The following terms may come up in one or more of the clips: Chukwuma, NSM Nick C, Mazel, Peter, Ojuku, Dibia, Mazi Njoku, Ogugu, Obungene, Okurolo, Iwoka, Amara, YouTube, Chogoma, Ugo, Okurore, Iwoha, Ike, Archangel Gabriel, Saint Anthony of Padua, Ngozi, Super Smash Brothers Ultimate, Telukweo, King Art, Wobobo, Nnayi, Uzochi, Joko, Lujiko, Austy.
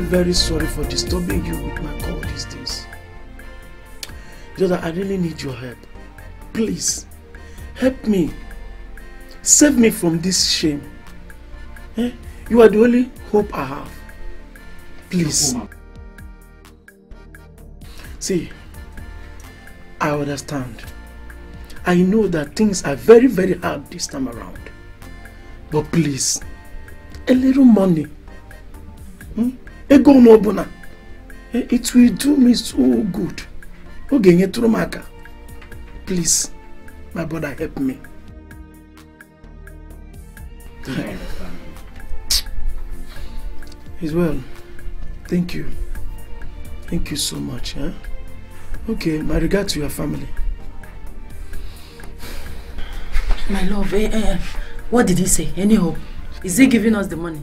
very, very sorry for disturbing you with my call these days. Brother, I really need your help. Please, help me. Save me from this shame. Eh? You are the only hope I have. Please. See, I understand. I know that things are very, very hard this time around. But please, a little money. Ego no bona. It will do me so good. Please, my brother, help me. It's well. Thank you. Thank you so much. Eh? Okay, my regard to your family. My love, what did he say? Any hope? Is he giving us the money?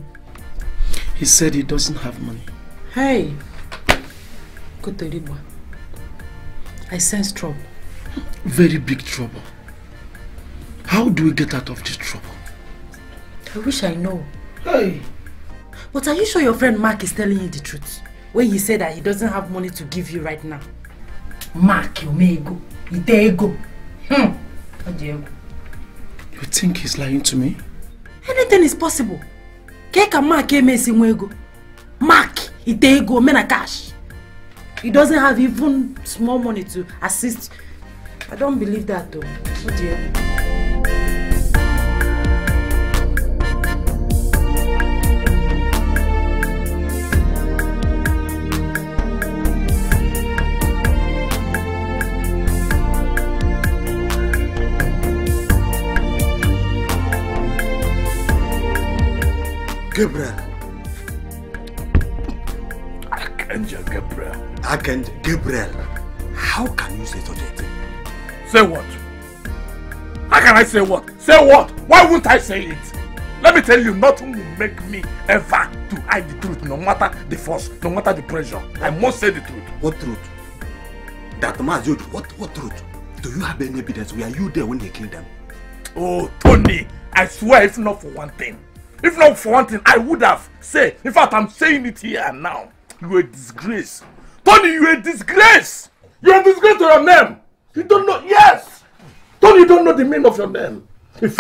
He said he doesn't have money. Hey! Kotoribwa, I sense trouble. Very big trouble. How do we get out of this trouble? I wish I know. Hey! But are you sure your friend Mark is telling you the truth? When he said that he doesn't have money to give you right now. Mark, you may go. You dare go. You think he's lying to me? Anything is possible. Keka Mark may see go. Mark, you dare go. Mena cash. He doesn't have even small money to assist. I don't believe that though. Oh dear. Gabriel. Archangel Gabriel. Archangel Gabriel. How can you say such a thing? Say what? How can I say what? Say what? Why won't I say it? Let me tell you, nothing will make me ever to hide the truth, no matter the force, no matter the pressure. I must say the truth. What truth? That Mazel, what truth? Do you have any evidence? Were you there when they killed them? Oh, Tony, I swear it's not for one thing. If not for one thing, I would have said. In fact, I'm saying it here and now. You're a disgrace. Tony, you're a disgrace. You're a disgrace to your name. You don't know. Yes. Tony, you don't know the meaning of your name. If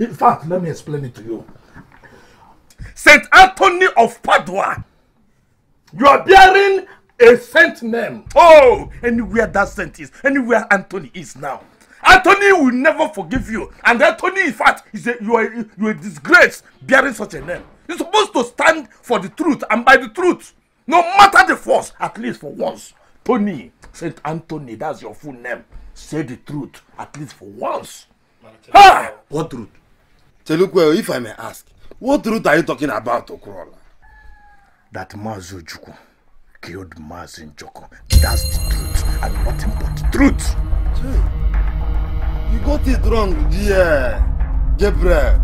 in fact, let me explain it to you. Saint Anthony of Padua. You are bearing a saint name. Oh, anywhere that saint is, anywhere Anthony is now. Anthony will never forgive you, and Anthony, in fact, is a, you are a disgrace bearing such a name. You're supposed to stand for the truth and by the truth, no matter the force, at least for once. Tony, Saint Anthony, that's your full name. Say the truth, at least for once. Ha! What truth? Telukweo, if I may ask, what truth are you talking about, Okurolo? That Mazi Njoku killed Mazi Njoku. That's the truth, and nothing but the truth. Gee. You got it wrong, dear Gabriel.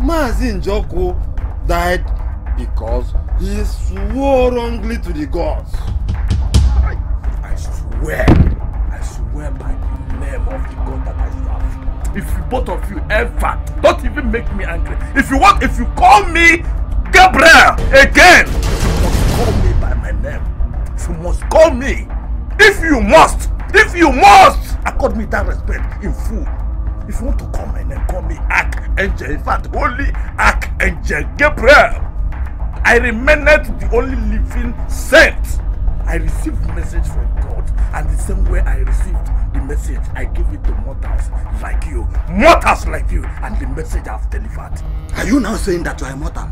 Mazi Njoku died because he swore wrongly to the gods. I swear by the name of the God that I serve. If both of you ever, don't even make me angry. If you call me Gabriel again, you must call me by my name. You must call me. If you must, accord me that respect in full. If you want to call my name, call me Archangel. In fact, only Archangel Gabriel. I remained the only living saint. I received message from God, and the same way I received the message, I give it to mortals like you. Mortals like you, and the message I've delivered. Are you now saying that you are immortal?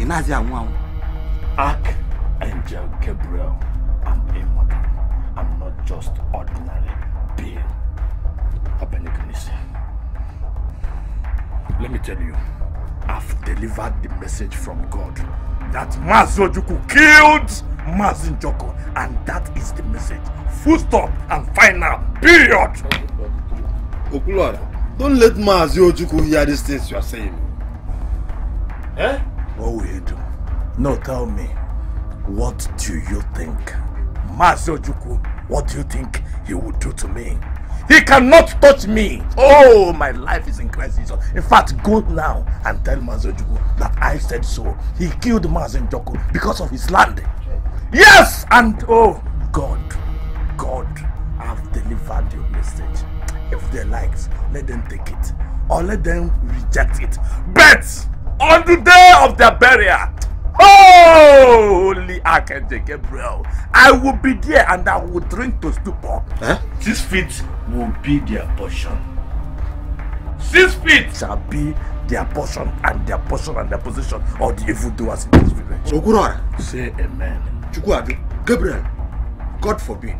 In Asia, wow. Archangel Gabriel, I'm immortal. I'm not just ordinary being. Let me tell you, I've delivered the message from God that Mazi Njoku killed Mazi Njoku, and that is the message. Full stop and final. Period. Okulora, don't let Mazi Njoku hear these things you are saying. Eh? What will you do? No, tell me, what do you think? Mazi Njoku, what do you think he would do to me? He cannot touch me. Oh, my life is in Christ Jesus. In fact, go now and tell Mazi Njoku that I said so. He killed Mazi Njoku because of his land. Yes, and oh, God, I've delivered your message. If they like, let them take it. Or let them reject it. But on the day of their burial, Holy Archangel Gabriel, I will be there and I will drink to stupor. Huh? 6 feet will be their portion. 6 feet shall be their portion and their portion and their position of the evildoers in this village. Okurore, say amen. Chukwuma, Gabriel, God forbid.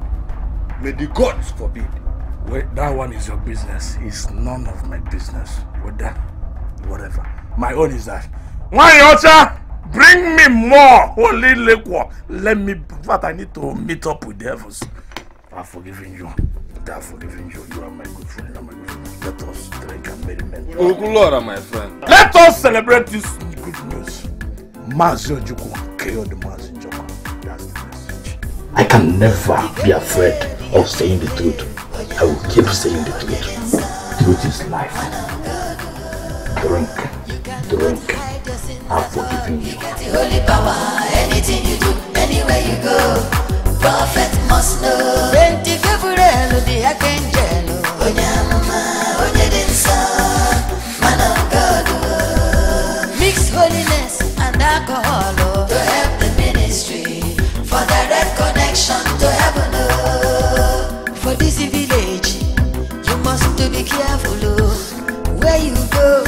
May the gods forbid. Wait, that one is your business. It's none of my business. Whatever. My own is that. Why, Ocha? Bring me more holy liquor. Let me. In fact, I need to meet up with the heavens. I've forgiven you. I've forgiven you. You are my good friend. I'm my good friend. Let us drink and merry men. Ogugu, my friend. Let us celebrate this good news. Mazi Njoku killed Mazi Njoku. That's the message. I can never be afraid of saying the truth. I will keep saying the truth. Truth is life. Drink. I've forgiven you. Holy power, anything you do, anywhere you go. Prophet must know. 20 February, the Archangel. Onyama, Onyedinsa, man of God. Mix holiness and alcohol to help the ministry for direct connection to heaven. For this village, you must to be careful where you go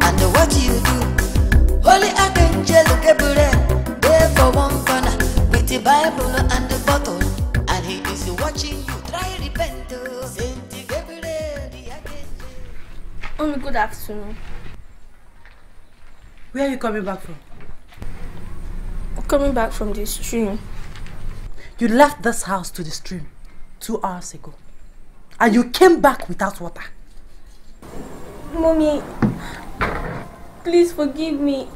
and what you do. Holy Archangel Gabriel, there for one corner, with the Bible and the bottle, and he is watching you try repent. Saint Gabriel, the Archangel. Only good afternoon. Where are you coming back from? I'm coming back from the stream. You left this house to the stream 2 hours ago, and you came back without water. Mommy, please forgive me.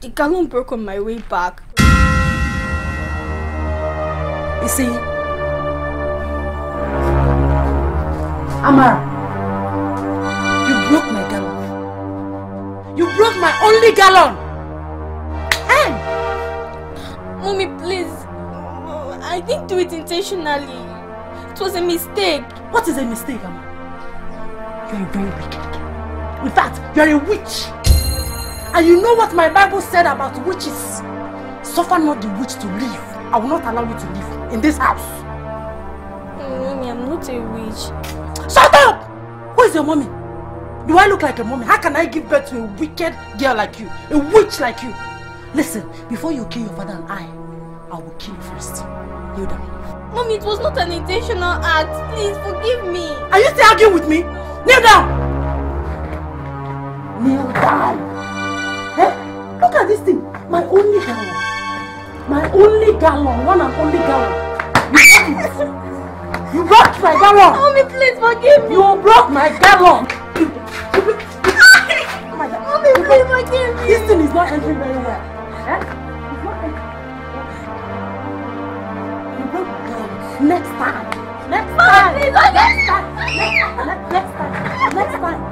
The gallon broke on my way back. You see? Amara, you broke my gallon. You broke my only gallon. Hey! Mommy, please. I didn't do it intentionally. It was a mistake. What is a mistake, Amara? You're very wicked. In fact, you're a witch. And you know what my Bible said about witches? Suffer not the witch to live. I will not allow you to live in this house. Mommy, I'm not a witch. Shut up! Who is your mommy? Do I look like a mommy? How can I give birth to a wicked girl like you? A witch like you? Listen, before you kill your father and I will kill you first. You down. Mommy, it was not an intentional act. Please forgive me. Are you still arguing with me? Kneel down! Kneel down. Hey, look at this thing. My only gallon. My only gallon. One and only gallon. You broke my gallon. Mommy, please forgive me. You broke my gallon. Mommy, please forgive me. This thing is not entering very well. Eh? It's not entering. You broke my gallon. Next time. Please forgive me. Next time.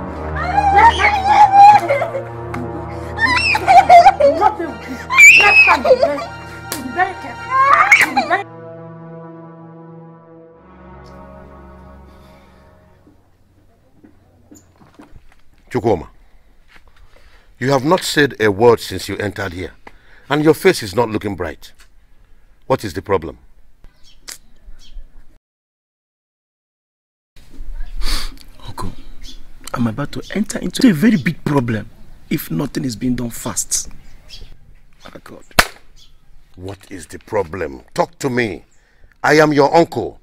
Chukwuma, you have not said a word since you entered here, and your face is not looking bright. What is the problem? Okay. I'm about to enter into a very big problem if nothing is being done fast. Oh God. What is the problem? Talk to me. I am your uncle,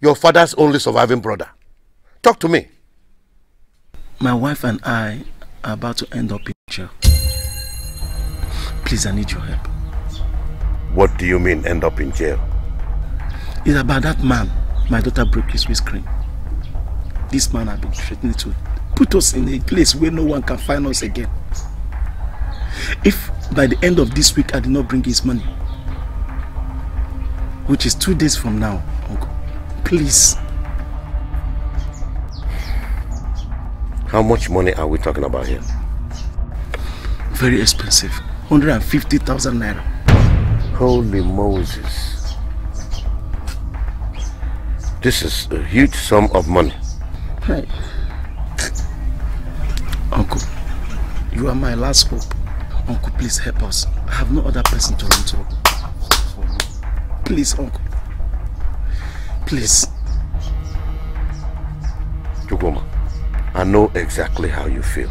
your father's only surviving brother. Talk to me. My wife and I are about to end up in jail. Please, I need your help. What do you mean, end up in jail? It's about that man. My daughter broke his windscreen. This man has been threatening to put us in a place where no one can find us again. If by the end of this week I did not bring his money, which is 2 days from now, Uncle, please, How much money are we talking about here? Very expensive. 150,000 naira. Holy Moses. This is a huge sum of money. Hey. Uncle, you are my last hope. Uncle, please help us. I have no other person to run to. Please, Uncle. Please. Chogoma, I know exactly how you feel.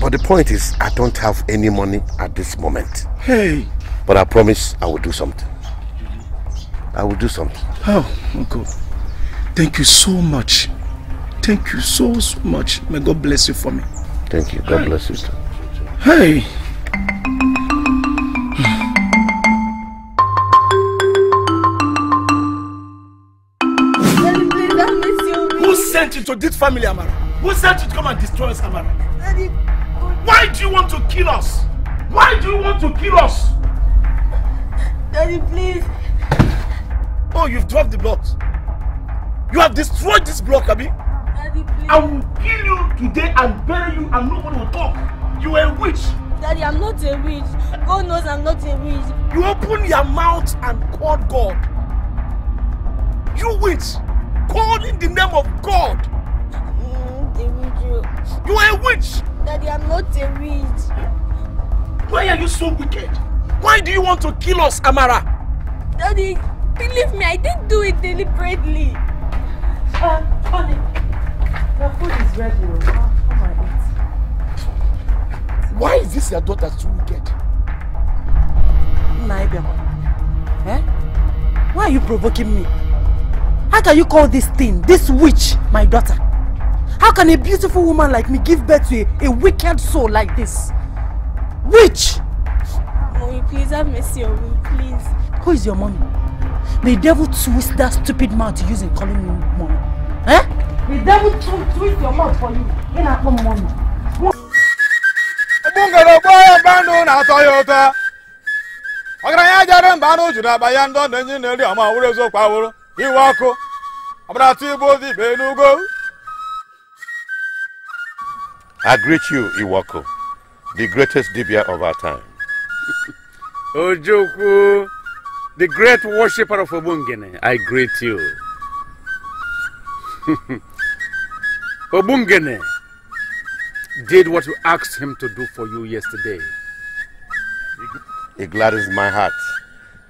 But the point is, I don't have any money at this moment. Hey! But I promise I will do something. I will do something. Oh, Uncle. Thank you so much. Thank you so much. May God bless you for me. Thank you. God bless you too. Hey! Who sent you to this family, Amara? Who sent you to come and destroy us, Amara? Why do you want to kill us? Why do you want to kill us? Daddy, please. Oh, you've dropped the block. You have destroyed this block, Abi. Daddy, please. I will kill you today and bury you and nobody will talk. You are a witch. Daddy, I'm not a witch. God knows I'm not a witch. You open your mouth and called God. You witch. Called in the name of God. You are a witch. Daddy, I'm not a witch. Why are you so wicked? Why do you want to kill us, Amara? Daddy, believe me, I didn't do it deliberately. Honey, your food is ready. Come on, eat. Why is this your daughter so wicked? Why are you provoking me? How can you call this thing, this witch, my daughter? How can a beautiful woman like me give birth to a wicked soul like this? Witch! Mommy, please have mercy on me, please. Who is your mommy? The devil twists that stupid mouth using calling me mommy. Eh? The devil twists your mouth for you. Then I call mommy. What? Iwako, I greet you, Iwako, the greatest Dibia of our time. Ojuku, the great worshipper of Obungene, I greet you. Obungene did what you asked him to do for you yesterday. It gladdens my heart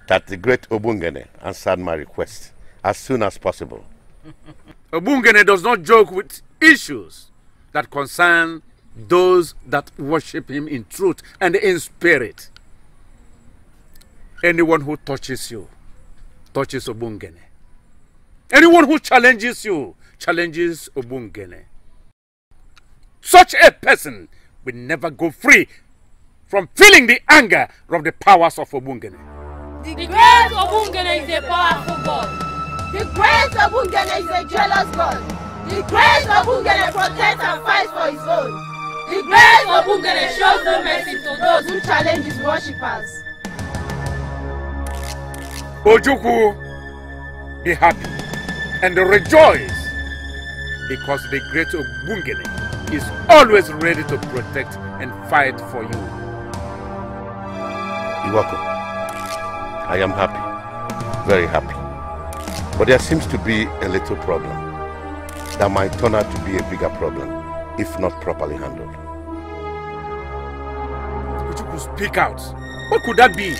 that the great Obungene answered my request as soon as possible. Obungene does not joke with issues that concern those that worship him in truth and in spirit. Anyone who touches you, touches Obungene. Anyone who challenges you, challenges Obungene. Such a person will never go free from feeling the anger of the powers of Obungene. The grace of Obungene is a powerful God. The grace of Obungene is a jealous God. The grace of Obungene protects and fights for his own. The grace of Obungene shows no mercy to those who challenge his worshippers. Ojuku, be happy and rejoice because the great Obungene is always ready to protect and fight for you. Iwako, I am happy, very happy. But there seems to be a little problem that might turn out to be a bigger problem if not properly handled. But you could speak out. What could that be?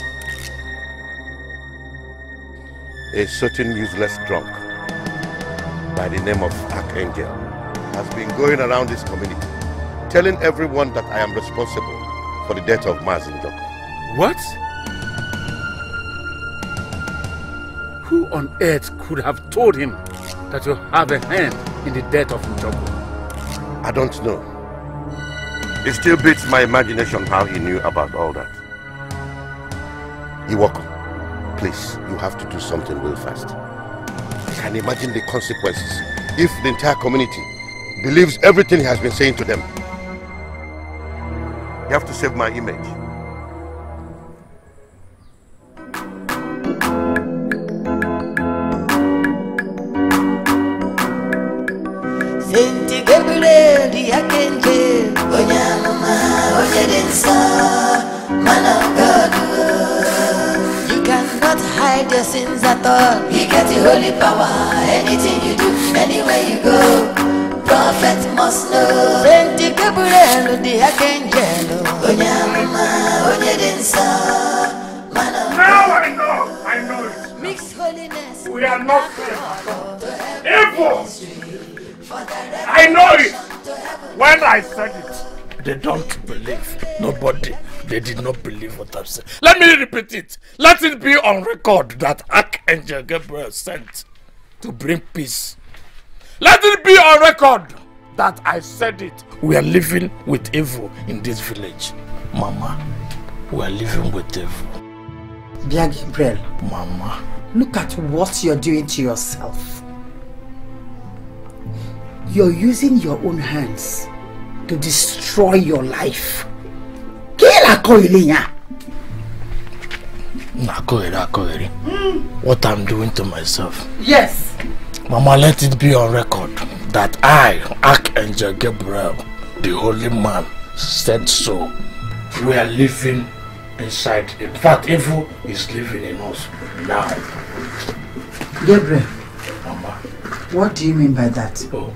A certain useless drunk by the name of Archangel has been going around this community telling everyone that I am responsible for the death of Mazi Njoku. What? Who on earth could have told him that you have a hand in the death of Joko? I don't know. It still beats my imagination how he knew about all that. Iwako, please, you have to do something real fast. I can imagine the consequences if the entire community believes everything he has been saying to them. You have to save my image. Saint Gabriel, the Archangel, Onyama, Ojedensa, man of God. You cannot hide your sins at all. You get the holy power, anything you do, anywhere you go. Prophet must know. Saint Gabriel, the Archangel, Onyama, Ojedensa, man of God. Now I know it. Mixed holiness. We are not evil. I know it. When I said it, they don't believe. Nobody. They did not believe what I've said. Let me repeat it. Let it be on record that Archangel Gabriel sent to bring peace. Let it be on record that I said it. We are living with evil in this village. Mama, we are living with evil. Bia Gabriel. Mama. Look at what you're doing to yourself. You're using your own hands to destroy your life. What I'm doing to myself. Yes. Mama, let it be on record that I, Archangel Gabriel, the holy man, said so. We are living inside. In fact, evil is living in us now. Gabriel. Mama. What do you mean by that? Oh.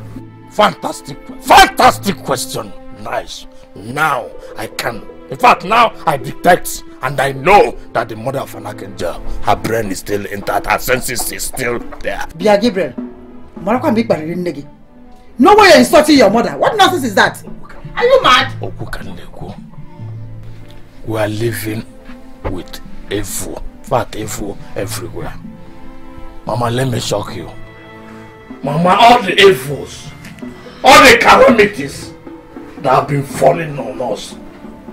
Fantastic question. Nice. Now I can. In fact, now I detect and I know that the mother of an archangel, her brain is still intact, her senses is still there. Bia Gabriel, no way you're insulting your mother. What nonsense is that? Are you mad? We are living with evil. In fact, evil everywhere. Mama, let me shock you. Mama, all the evils, all the calamities that have been falling on us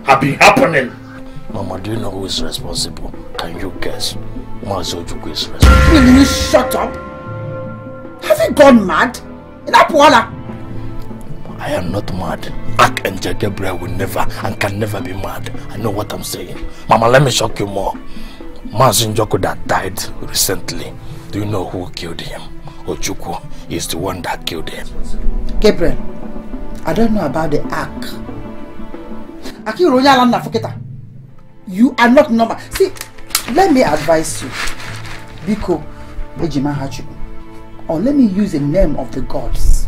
have been happening. Mama, do you know who is responsible? Can you guess? Mazi Njoku is responsible. Will you shut up? Have you gone mad? I am not mad. Archangel Gabriel will never and can never be mad. I know what I'm saying. Mama, let me shock you more. Mazi Njoku that died recently, do you know who killed him? Ojuku is the one that killed him. Gabriel, I don't know about the ark. You are not normal. See, let me advise you. Biko, Ejima Hachibu. Or let me use the name of the gods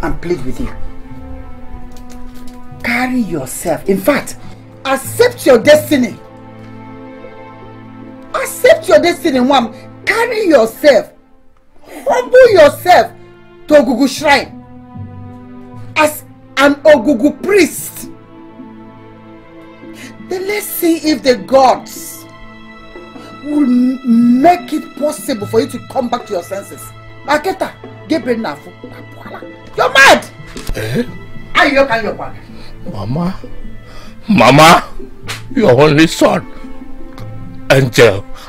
and plead with you. Carry yourself. In fact, accept your destiny. Accept your destiny, Mom. Carry yourself. Humble yourself to Ogugu shrine as an Ogugu priest. Then let's see if the gods will make it possible for you to come back to your senses. Aketa, Gabriel Nafu, you're mad. Eh? Mama, your only son,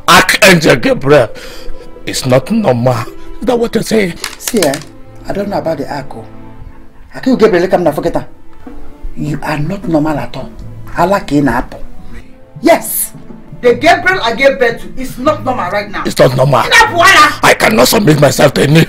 Archangel Gabriel, is not normal. Is that what you say? See, I don't know about the echo. I can't get really come now, forget that. You are not normal at all. I like in apple. Yes, the Gabriel I gave birth to is not normal right now. It's not normal. I cannot submit myself to any. I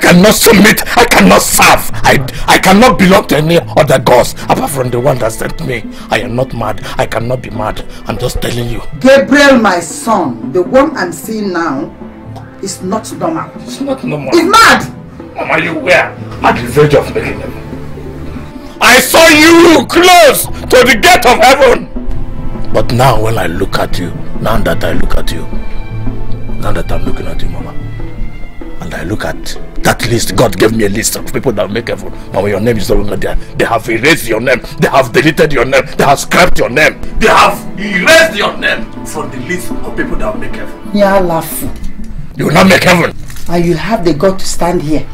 cannot submit. I cannot serve. I cannot belong to any other gods apart from the one that sent me. I am not mad. I cannot be mad. I'm just telling you. Gabriel, my son, the one I'm seeing now. It's not normal. It's not normal. It's mad! Mama, you were at the verge of making heaven. I saw you close to the gate of heaven. But now when I look at you, now that I'm looking at you, Mama, and I look at that list, God gave me a list of people that make heaven. Mama, your name is no longer there. They have erased your name. They have deleted your name. They have scrapped your name. They have erased your name from the list of people that make heaven. Yeah, laugh. You will not make heaven. And you have the God to stand here.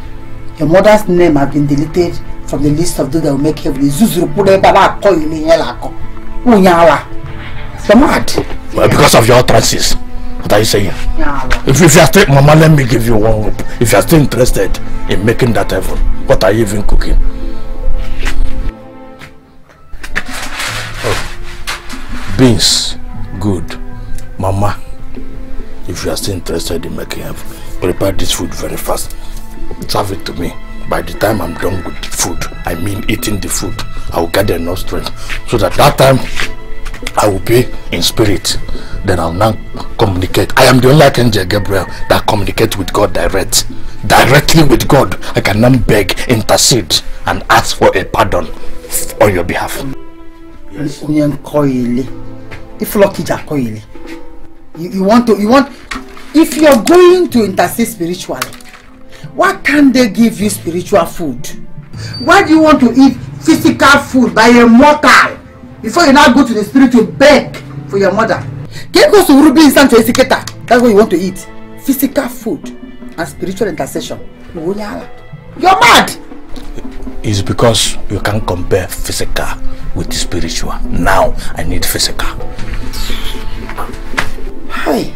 Your mother's name has been deleted from the list of those that will make heaven. You're mad. Well, because of your utterances. What are you saying? If you are still, Mama, let me give you one hope. If you are still interested in making that heaven, what are you even cooking? Oh. Beans. Good. Mama. If you are still interested in making heaven, prepare this food very fast. Serve it to me. By the time I'm done with the food, I mean eating the food, I will gather enough strength so that that time I will be in spirit. Then I'll now communicate. I am the only Archangel Gabriel that communicates with God directly with God. I can now beg, intercede, and ask for a pardon on your behalf. Yes. If you're going to intercede spiritually, why can't they give you spiritual food? Why do you want to eat physical food by a mortal before you now go to the spirit to beg for your mother? That's what you want to eat. Physical food and spiritual intercession. You're mad! It's because you can't compare physical with spiritual. Now I need physical. Hi.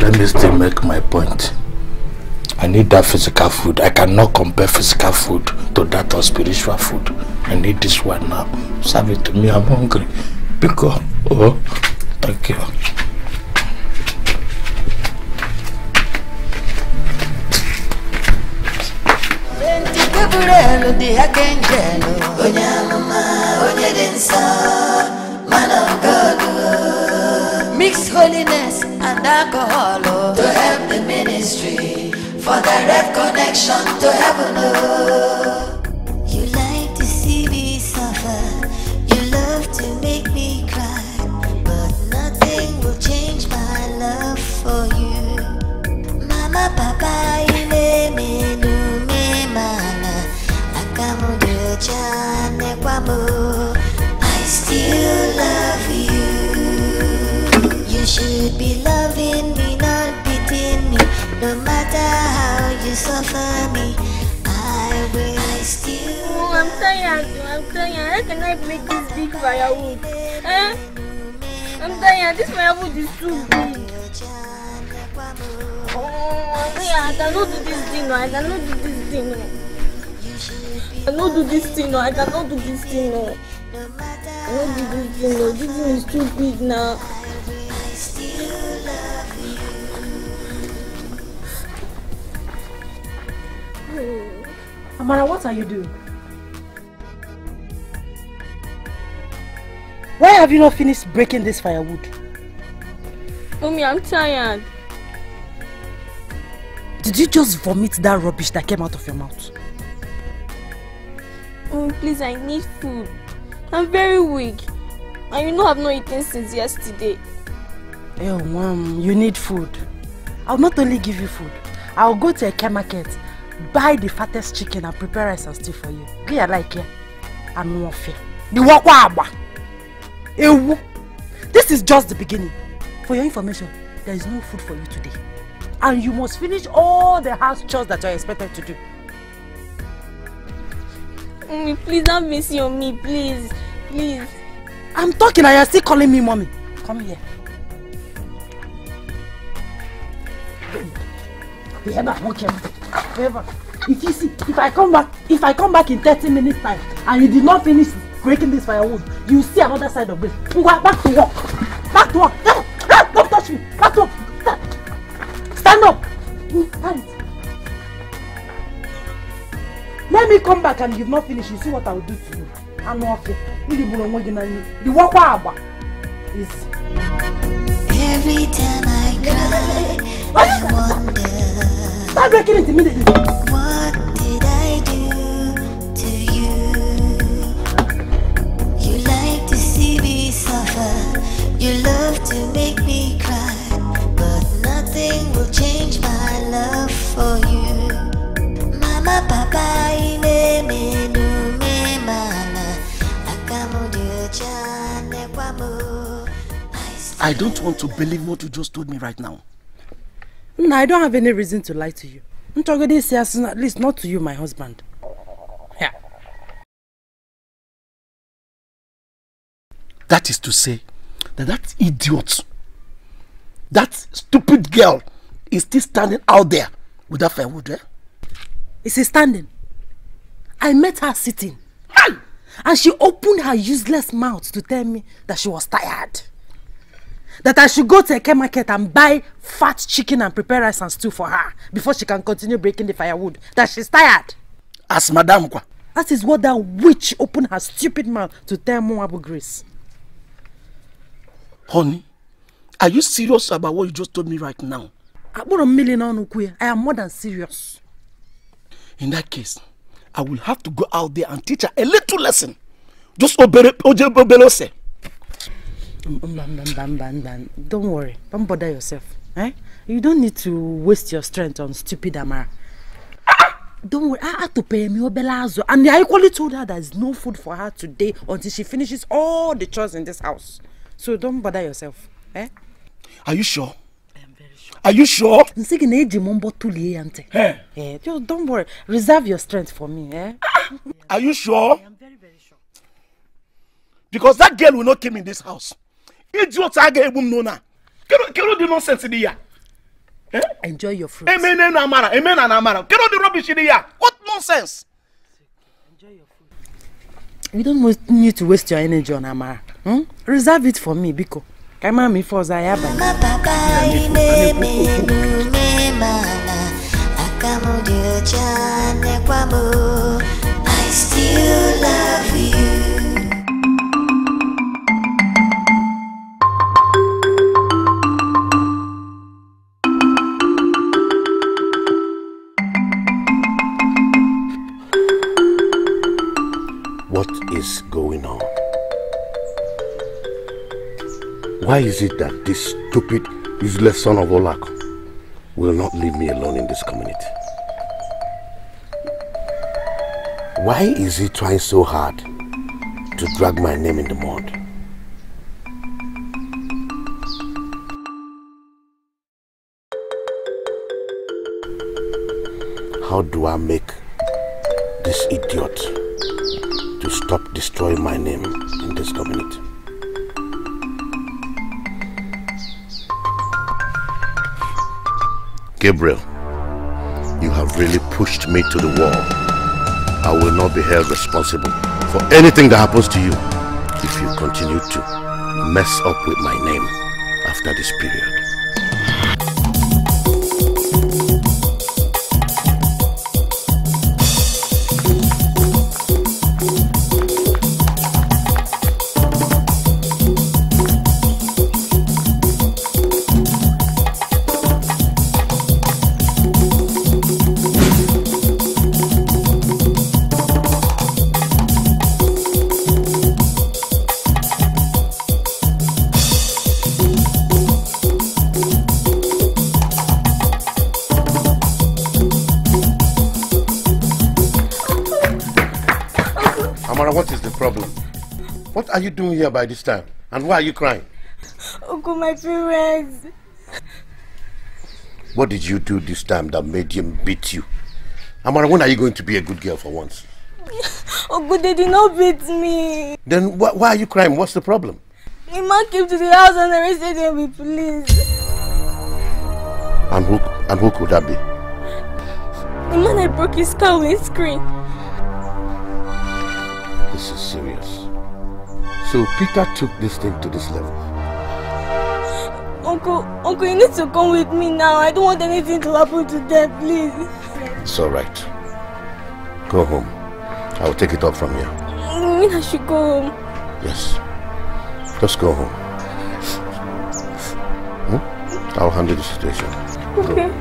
Let me still make my point. I need that physical food. I cannot compare physical food to that of spiritual food. I need this one now. Serve it to me. I'm hungry. Because, oh, thank you. Mix holiness and alcohol to help the ministry for direct connection to heaven. You like to see me suffer, you love to make me cry, but nothing will change my love for you. Mama, Papa, you made me do me, mana. I still love you. You should be loving me, not beating me. No matter how you suffer me, I will still. Oh, I'm tired. I'm tired. How can I break this big firewood? Eh? I'm tired. This firewood is too big. Oh, I'm tired. I cannot do this thing. I cannot do this thing. I cannot do this thing. I cannot do this thing. I cannot do this thing. This thing is too big now. Still love you. Amara, what are you doing? Why have you not finished breaking this firewood? Mommy, I'm tired. Did you just vomit that rubbish that came out of your mouth? Oh, please, I need food. I'm very weak. And you know I've not eaten since yesterday. Oh, Mom, you need food. I'll not only give you food, I'll go to a Ike market, buy the fattest chicken and prepare rice and stew for you. Clear like here. And more fear. This is just the beginning. For your information, there is no food for you today. And you must finish all the house chores that you are expected to do. Mommy, please don't miss you on me, please. Please. I'm talking and you're still calling me Mommy. Come here. If I come back in 30 minutes time and you did not finish breaking this firewood, you see another side of this. Back to work. Don't touch me. Back to work. Stand up. Let me come back and you've not finished. You see what I will do to you. I'm not okay. The walk is. Every time I cry, I wonder. Stop breaking it immediately. What did I do to you? You like to see me suffer. You love to make me cry. But nothing will change my love for you. Mama, Papa, me no me mana. I don't want to believe what you just told me right now. No, I don't have any reason to lie to you. I'm talking this year, at least not to you, my husband. Yeah. That is to say, that idiot, that stupid girl is still standing out there with that firewood, eh? Is she standing? I met her sitting. Hi! And she opened her useless mouth to tell me that she was tired. That I should go to Eke Market and buy fat chicken and prepare rice and stew for her before she can continue breaking the firewood. That she's tired. As Madame Kwa. That is what that witch opened her stupid mouth to tell Mwabu Grace. Honey, are you serious about what you just told me right now? I am more than serious. In that case, I will have to go out there and teach her a little lesson. Just obelose. Don't worry. Don't bother yourself. Eh? You don't need to waste your strength on stupid Amara. Don't worry. I had to pay me obelazo. And I equally told her there is no food for her today until she finishes all the chores in this house. So don't bother yourself. Eh? Are you sure? Are you sure? Hey. Yeah, just don't worry. Reserve your strength for me. Eh? Are you sure? I am very, very sure. Because that girl will not come in this house. Idiot, I gave him nona. Cannot do nonsense in here. Enjoy your fruits. Amen and Amara. Amen and Amara. Cannot do rubbish in here. What nonsense? Enjoy your food. We don't need to waste your energy on Amara. Hmm? Reserve it for me, Biko. Mama I still love you. What is going on? Why is it that this stupid, useless son of Olak will not leave me alone in this community? Why is he trying so hard to drag my name in the mud? How do I make this idiot to stop destroying my name in this community? Gabriel, you have really pushed me to the wall. I will not be held responsible for anything that happens to you if you continue to mess up with my name after this period. What are you doing here by this time? And why are you crying? Uncle, my parents. What did you do this time that made him beat you? Amara, when are you going to be a good girl for once? Uncle, they did not beat me. Then why are you crying? What's the problem? My man came to the house and arrested him with police. And who could that be? The man I broke his car with his screen. This is serious. So Peter took this thing to this level. Uncle, you need to come with me now. I don't want anything to happen to them, please. It's alright. Go home. I'll take it up from here. You mean I should go home? Yes. Just go home. Hmm? I'll handle the situation. Okay. Go.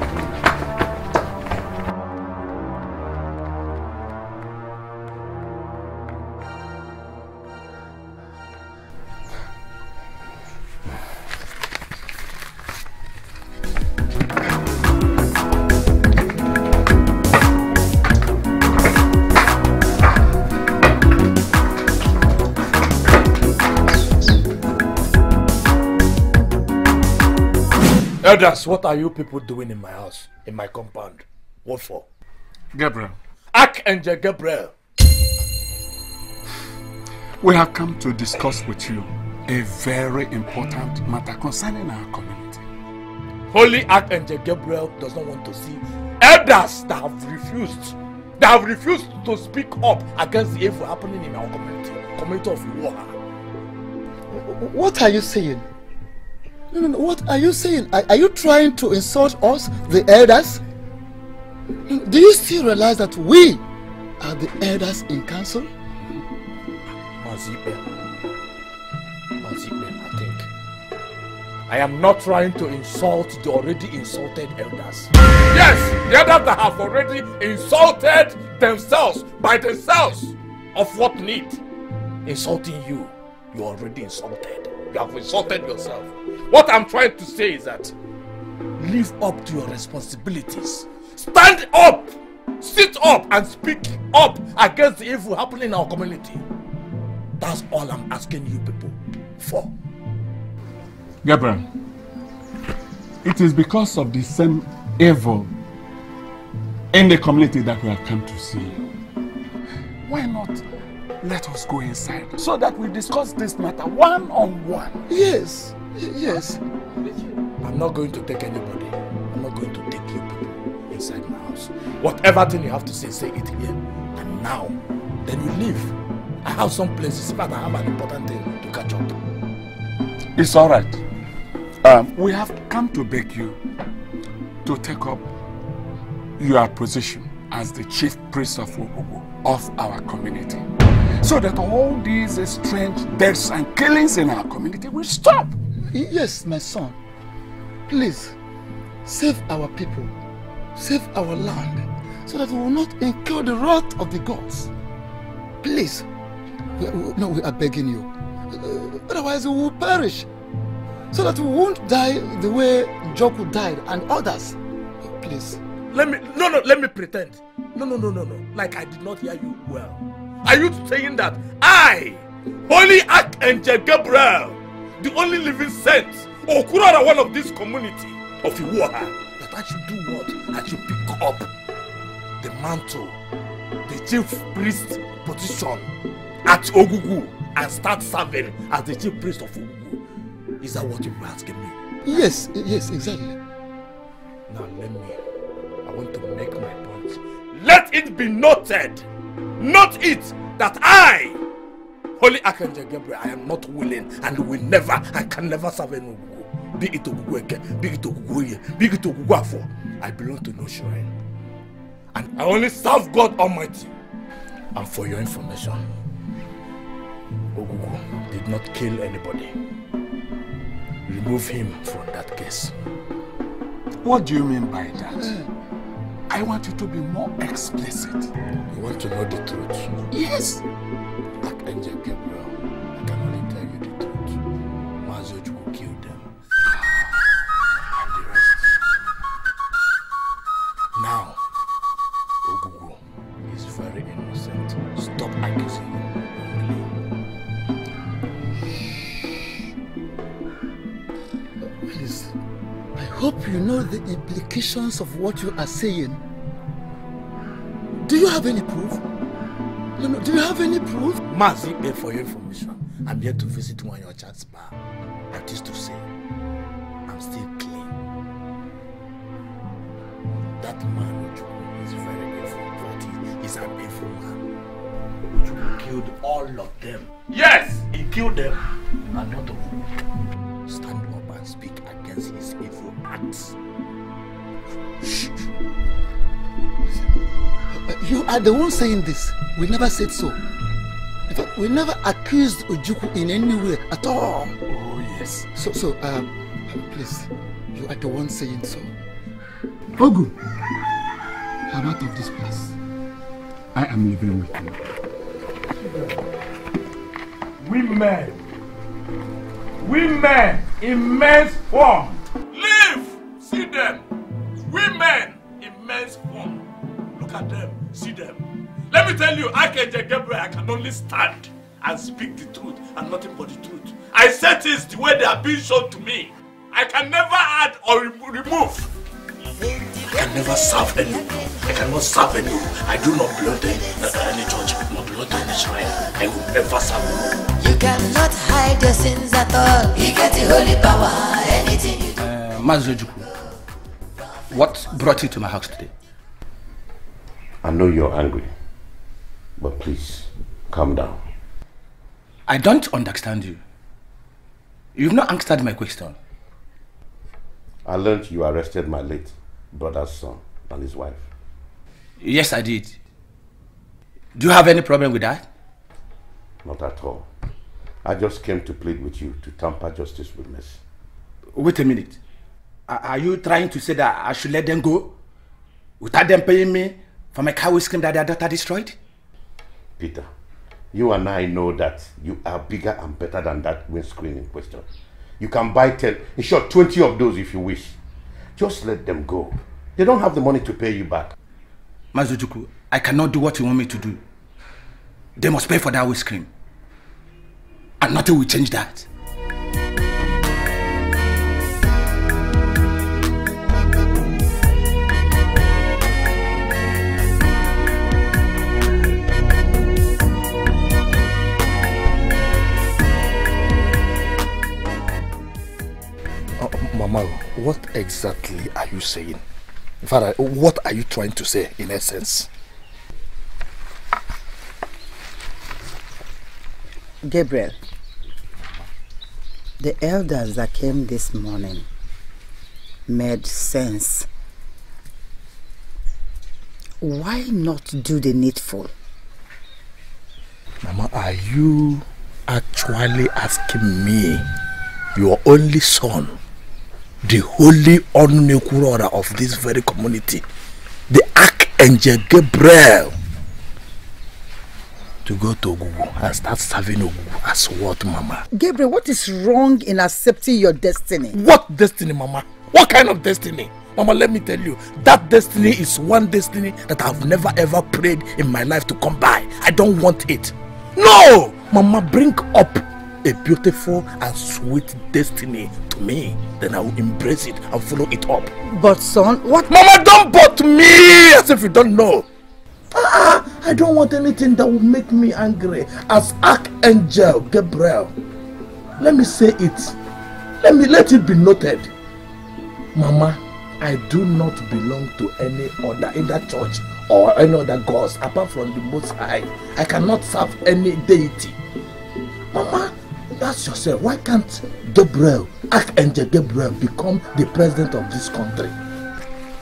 Elders, what are you people doing in my house, in my compound? What for? Gabriel. Archangel Gabriel. We have come to discuss with you a very important matter concerning our community. Holy Archangel Gabriel does not want to see elders that have refused, that have refused to speak up against the evil happening in our community of Iwoha. What are you saying? No, what are you saying? Are you trying to insult us, the elders? Do you still realize that we are the elders in council? Mazibe, I think. I am not trying to insult the already insulted elders. Yes, the elders that have already insulted themselves by themselves. Of what need? Insulting you. You are already insulted. You have insulted yourself. What I'm trying to say is that live up to your responsibilities. Stand up, sit up, and speak up against the evil happening in our community. That's all I'm asking you people for. Gabriel, it is because of the same evil in the community that we have come to see. Why not let us go inside so that we discuss this matter one-on-one? Yes. Yes. I'm not going to take anybody. I'm not going to take you people inside my house. Whatever thing you have to say, say it here and now. Then you leave. I have some places, but I have an important thing to catch up. It's all right. We have come to beg you to take up your position as the chief priest of Wobobo, of our community, so that all these strange deaths and killings in our community will stop. Yes, my son. Please, save our people, save our land, so that we will not incur the wrath of the gods. Please. No, we are begging you. Otherwise, we will perish, so that we won't die the way Joko died and others. Please. Let me pretend. No. Like I did not hear you well. Are you saying that I, Holy Archangel Gabriel, the only living saint, Okurora, one of this community of Iwoha, that I should do what? I should pick up the mantle, the chief priest position at Ogugu and start serving as the chief priest of Ogugu? Is that what you were asking me? Yes, exactly. Now I want to make my point. Let it be noted, not it, that I, Holy Archangel Gabriel, I am not willing and will never and can never serve in Ogugu. Be it Ogugu Ike, be it Ogugu Ye, be it Ogugu Afo. I belong to no shrine. And I only serve God Almighty. And for your information, Ogugu did not kill anybody. Remove him from that case. What do you mean by that? I want you to be more explicit. You want to know the truth? Yes. Archangel Gabriel, I can only tell you the truth. Mazel will kill them. And the rest. Now, Ogugu is very innocent. Stop accusing him. Please, I hope you know the implications of what you are saying. Do you have any proof? No, do you have any proof? Mazi, for your information, I'm here to visit one of your chat's bar. That is to say, I'm still clean. That man Ugo is very evil, but he's an evil man. Ugo killed all of them. Yes! He killed them. And not of them. Stand up and speak against his evil acts. Shh. You are the one saying this. We never said so. In fact, we never accused Ojuku in any way at all. Oh, yes. Please, you are the one saying so. Ogu, I'm out of this place. I am living with you. Women in men's form. Live! See them! Women in men's form. Look at them, see them. Let me tell you, Archangel Gabriel, I can only stand and speak the truth and nothing but the truth. I said this the way they are being shown to me. I can never add or remove. I can never serve any. I cannot serve any. I do not belong to any church, not belong to any shrine. I will never serve you. You cannot hide your sins at all. You get the holy power, anything you do. Mazi Njoku, what brought you to my house today? I know you're angry, but please, calm down. I don't understand you. You've not answered my question. I learned you arrested my late brother's son and his wife. Yes, I did. Do you have any problem with that? Not at all. I just came to plead with you to tamper justice with mercy. Wait a minute. Are you trying to say that I should let them go without them paying me for my coward's claim that their daughter destroyed? Peter, you and I know that you are bigger and better than that windscreen in question. You can buy 10, in short, 20 of those if you wish. Just let them go. They don't have the money to pay you back. Mazi Njoku, I cannot do what you want me to do. They must pay for that windscreen. And nothing will change that. Mama, what exactly are you saying? In fact, what are you trying to say in essence? Gabriel, the elders that came this morning made sense. Why not do the needful? Mama, are you actually asking me, your only son, the holy Okurore of this very community, the Archangel Gabriel, to go to Ogugu and start serving Ogugu as what, Mama? Gabriel, what is wrong in accepting your destiny? What destiny, Mama? What kind of destiny? Mama, let me tell you, that destiny is one destiny that I've never ever prayed in my life to come by. I don't want it. No! Mama, bring up a beautiful and sweet destiny to me, then I will embrace it and follow it up. But son, what? Mama, don't bot me as if you don't know. I don't want anything that will make me angry as Archangel Gabriel. Let me say it. Let it be noted. Mama, I do not belong to any other in that church or any other gods apart from the Most High. I cannot serve any deity. Mama, ask yourself, why can't Gabriel, Archangel Gabriel, become the president of this country?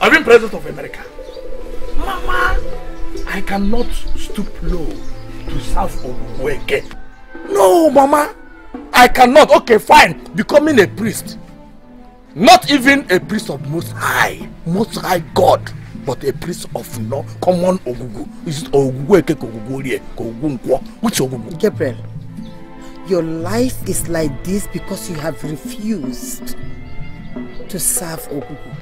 I mean president of America. Mama, I cannot stoop low to serve Ogugu. No, Mama, I cannot. Okay, fine, becoming a priest. Not even a priest of Most High God, but a priest of no common Ogugu. Is it Ogugu, Ogugu, Ogugu, which Ogugu? Gabriel, your life is like this because you have refused to serve Ogugu,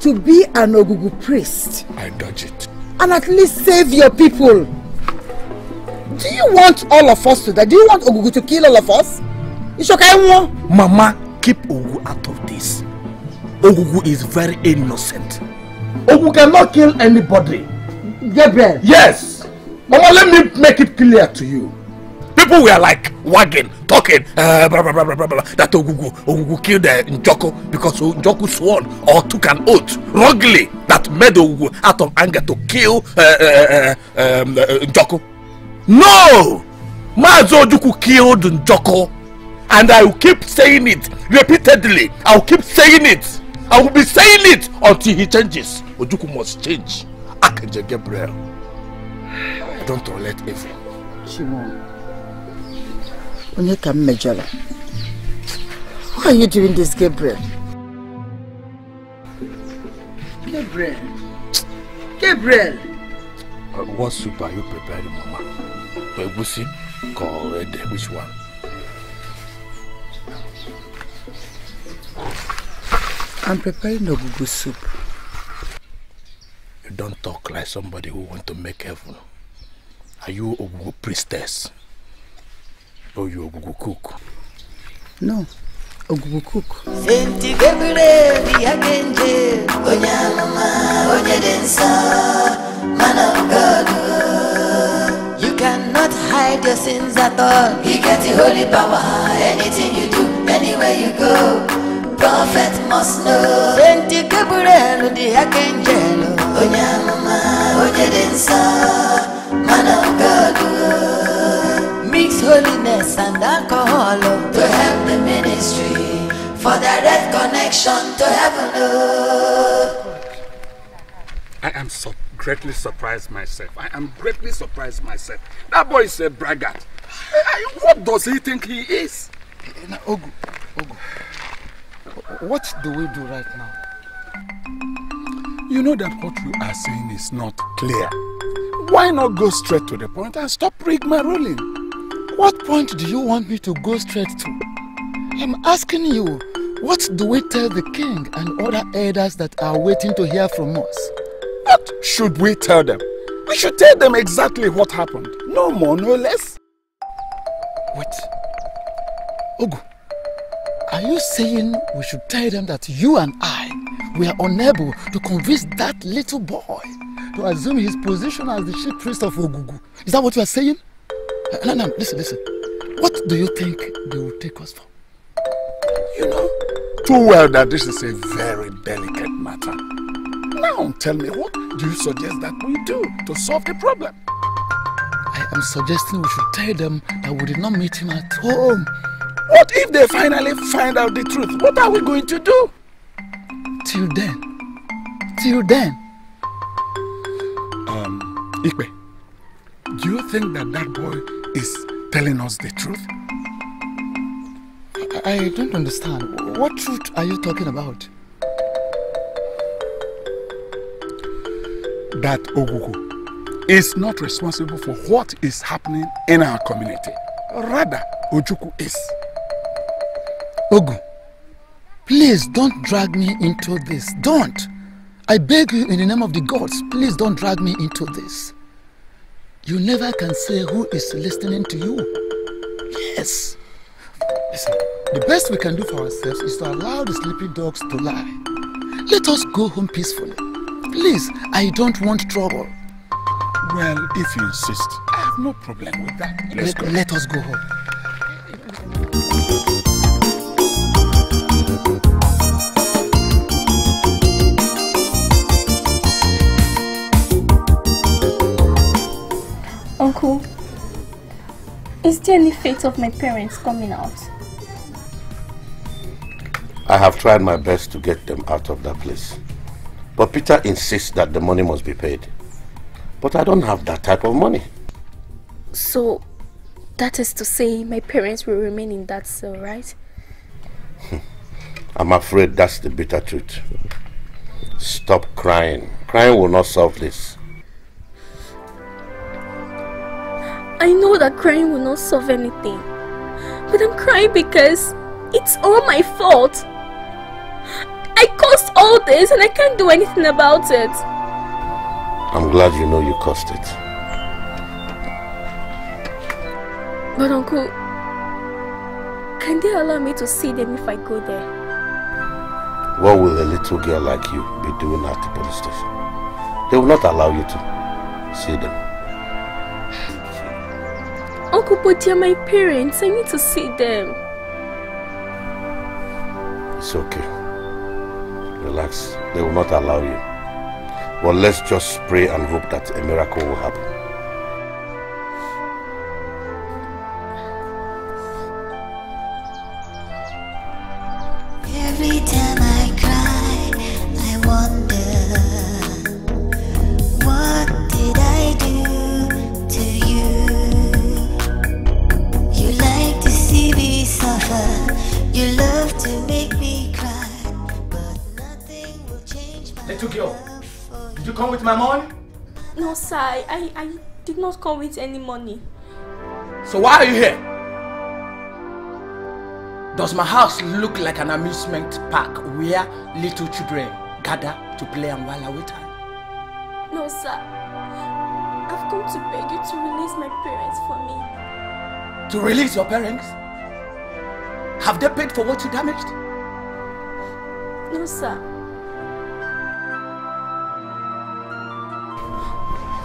to be an Ogugu priest. I dodge it. And at least save your people. Do you want all of us to die? Do you want Ogugu to kill all of us? It's okay, Mama, keep Ogugu out of this. Ogugu is very innocent. Ogugu cannot kill anybody. Gabriel. Yes. Mama, let me make it clear to you. People were like wagging, talking, blah, blah, blah, blah, blah, blah, that Ogugu killed Njoku because Njoku swore or took an oath wrongly that made Ogugu out of anger to kill Njoku. No! Mazi Njoku killed Njoku, and I will keep saying it repeatedly. I will keep saying it. I will be saying it until he changes. Ojuku must change. Archangel Gabriel, I don't tolerate evil. Why are you doing this, Gabriel? Gabriel! What soup are you preparing, Mama? The egusi? Which one? I'm preparing the Ogugu soup. You don't talk like somebody who wants to make heaven. Are you Ogugu priestess? Oh, you Ogugu cook? No, Ogugu cook. Man of God, you cannot hide your sins at all. He gets the holy power. Anything you do, anywhere you go, prophet must know. Put it inside, man of God. Mix holiness and alcohol to help the ministry for direct connection to heaven. I am so greatly surprised myself. That boy is a braggart. What does he think he is? Now, Ogu, what do we do right now? You know that what you are saying is not clear. Why not go straight to the point and stop rigmaroling? What point do you want me to go straight to? I'm asking you, what do we tell the king and other elders that are waiting to hear from us? What should we tell them? We should tell them exactly what happened. No more, no less. Wait. Ogu, are you saying we should tell them that you and I were unable to convince that little boy to assume his position as the chief priest of Ogugu? Is that what you are saying? No, listen. What do you think they will take us for? You know too well that this is a very delicate matter. Now tell me, what do you suggest that we do to solve the problem? I am suggesting we should tell them that we did not meet him at home. What if they finally find out the truth? What are we going to do? Till then. Ike, do you think that boy is telling us the truth? I don't understand. What truth are you talking about? That Ogugu is not responsible for what is happening in our community. Rather, Ojuku is. Ogu, please don't drag me into this. Don't. I beg you in the name of the gods, please don't drag me into this. You never can say who is listening to you. Yes. Listen, the best we can do for ourselves is to allow the sleepy dogs to lie. Let us go home peacefully. Please, I don't want trouble. Well, if you insist, I have no problem with that. Let us go home. Uncle, is there any fate of my parents coming out? I have tried my best to get them out of that place. But Peter insists that the money must be paid. But I don't have that type of money. So, that is to say my parents will remain in that cell, right? I'm afraid that's the bitter truth. Stop crying. Crying will not solve this. I know that crying will not solve anything, but I'm crying because it's all my fault. I caused all this and I can't do anything about it. I'm glad you know you caused it. But Uncle, can they allow me to see them if I go there? What will a little girl like you be doing at the police station? They will not allow you to see them. Uncle, but they are my parents. I need to see them. It's okay. Relax. They will not allow you. But let's just pray and hope that a miracle will happen. Every time I cry, I wonder, what did I do to you? Suffer. You love to make me cry, but nothing will change my little girl. Did you come with my money? No, sir. I did not come with any money. So why are you here? Does my house look like an amusement park where little children gather to play and while away time? No, sir. I've come to beg you to release my parents for me. To release your parents? Have they paid for what you damaged? No, sir.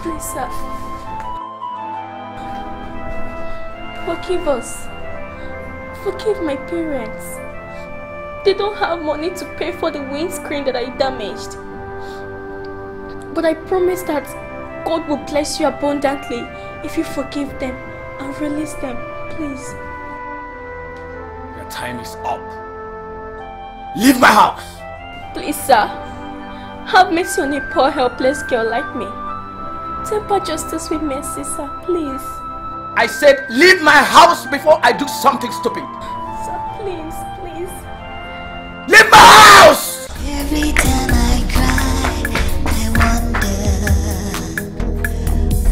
Please, sir. Forgive us. Forgive my parents. They don't have money to pay for the windscreen that I damaged. But I promise that God will bless you abundantly if you forgive them and release them, please. Your time is up. Leave my house! Please, sir. Have mercy on a poor, helpless girl like me. Temper justice with mercy, sir, please. I said leave my house before I do something stupid. Sir, please, please. Leave my house! Every time I cry, I wonder,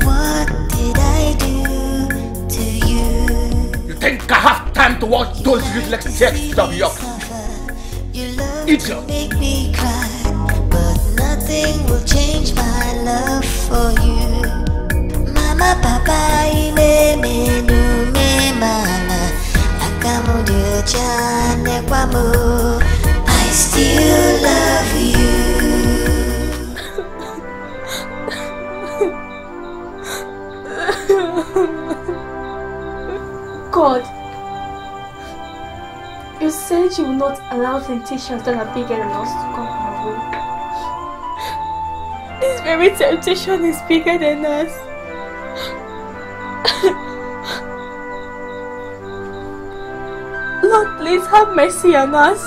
what did I do to you? You think I have time to watch those useless texts of yours? Idiot! Make me cry, but nothing will change my love for you. Mama, Papa, me, do me, Mama. I still love you. God, you said you will not allow temptations that are bigger than us to come our way. This very temptation is bigger than us. Lord, please have mercy on us.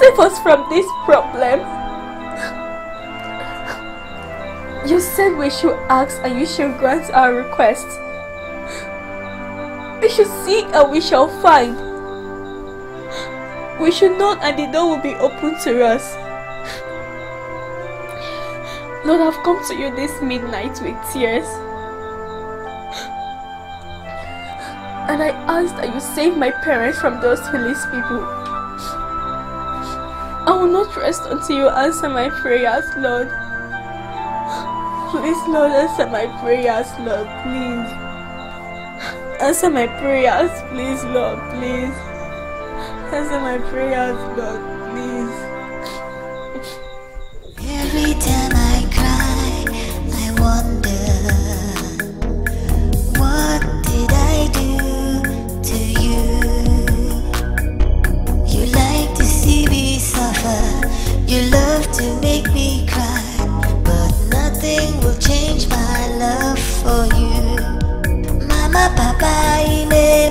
Save us from this problem. You said we should ask and you shall grant our request. We should seek and we shall find. We should knock and the door will be open to us. Lord, I've come to you this midnight with tears. And I ask that you save my parents from those foolish people. I will not rest until you answer my prayers, Lord. Please, Lord, answer my prayers, Lord, please. Answer my prayers, please, Lord, please. Answer my prayers, Lord, please. Every time I cry, I wonder, what did I do? Your love to make me cry, but nothing will change my love for you. Mama, Papa, me,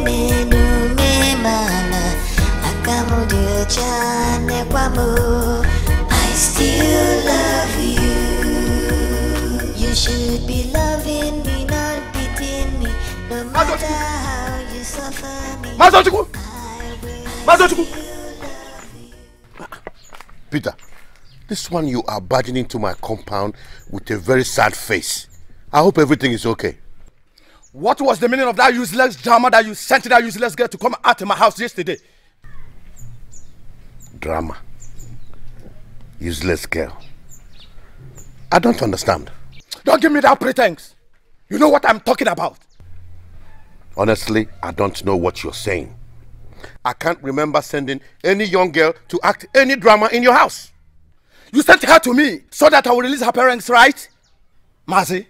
do me, Mama. I still love you. You should be loving me, not beating me, no matter how you suffer me. Mazel, Peter, this one you are barging into my compound with a very sad face. I hope everything is okay. What was the meaning of that useless drama that you sent that useless girl to come out of my house yesterday? Drama? Useless girl? I don't understand. Don't give me that pretense. You know what I'm talking about. Honestly, I don't know what you're saying. I can't remember sending any young girl to act any drama in your house. You sent her to me so that I will release her parents, right? Mazi,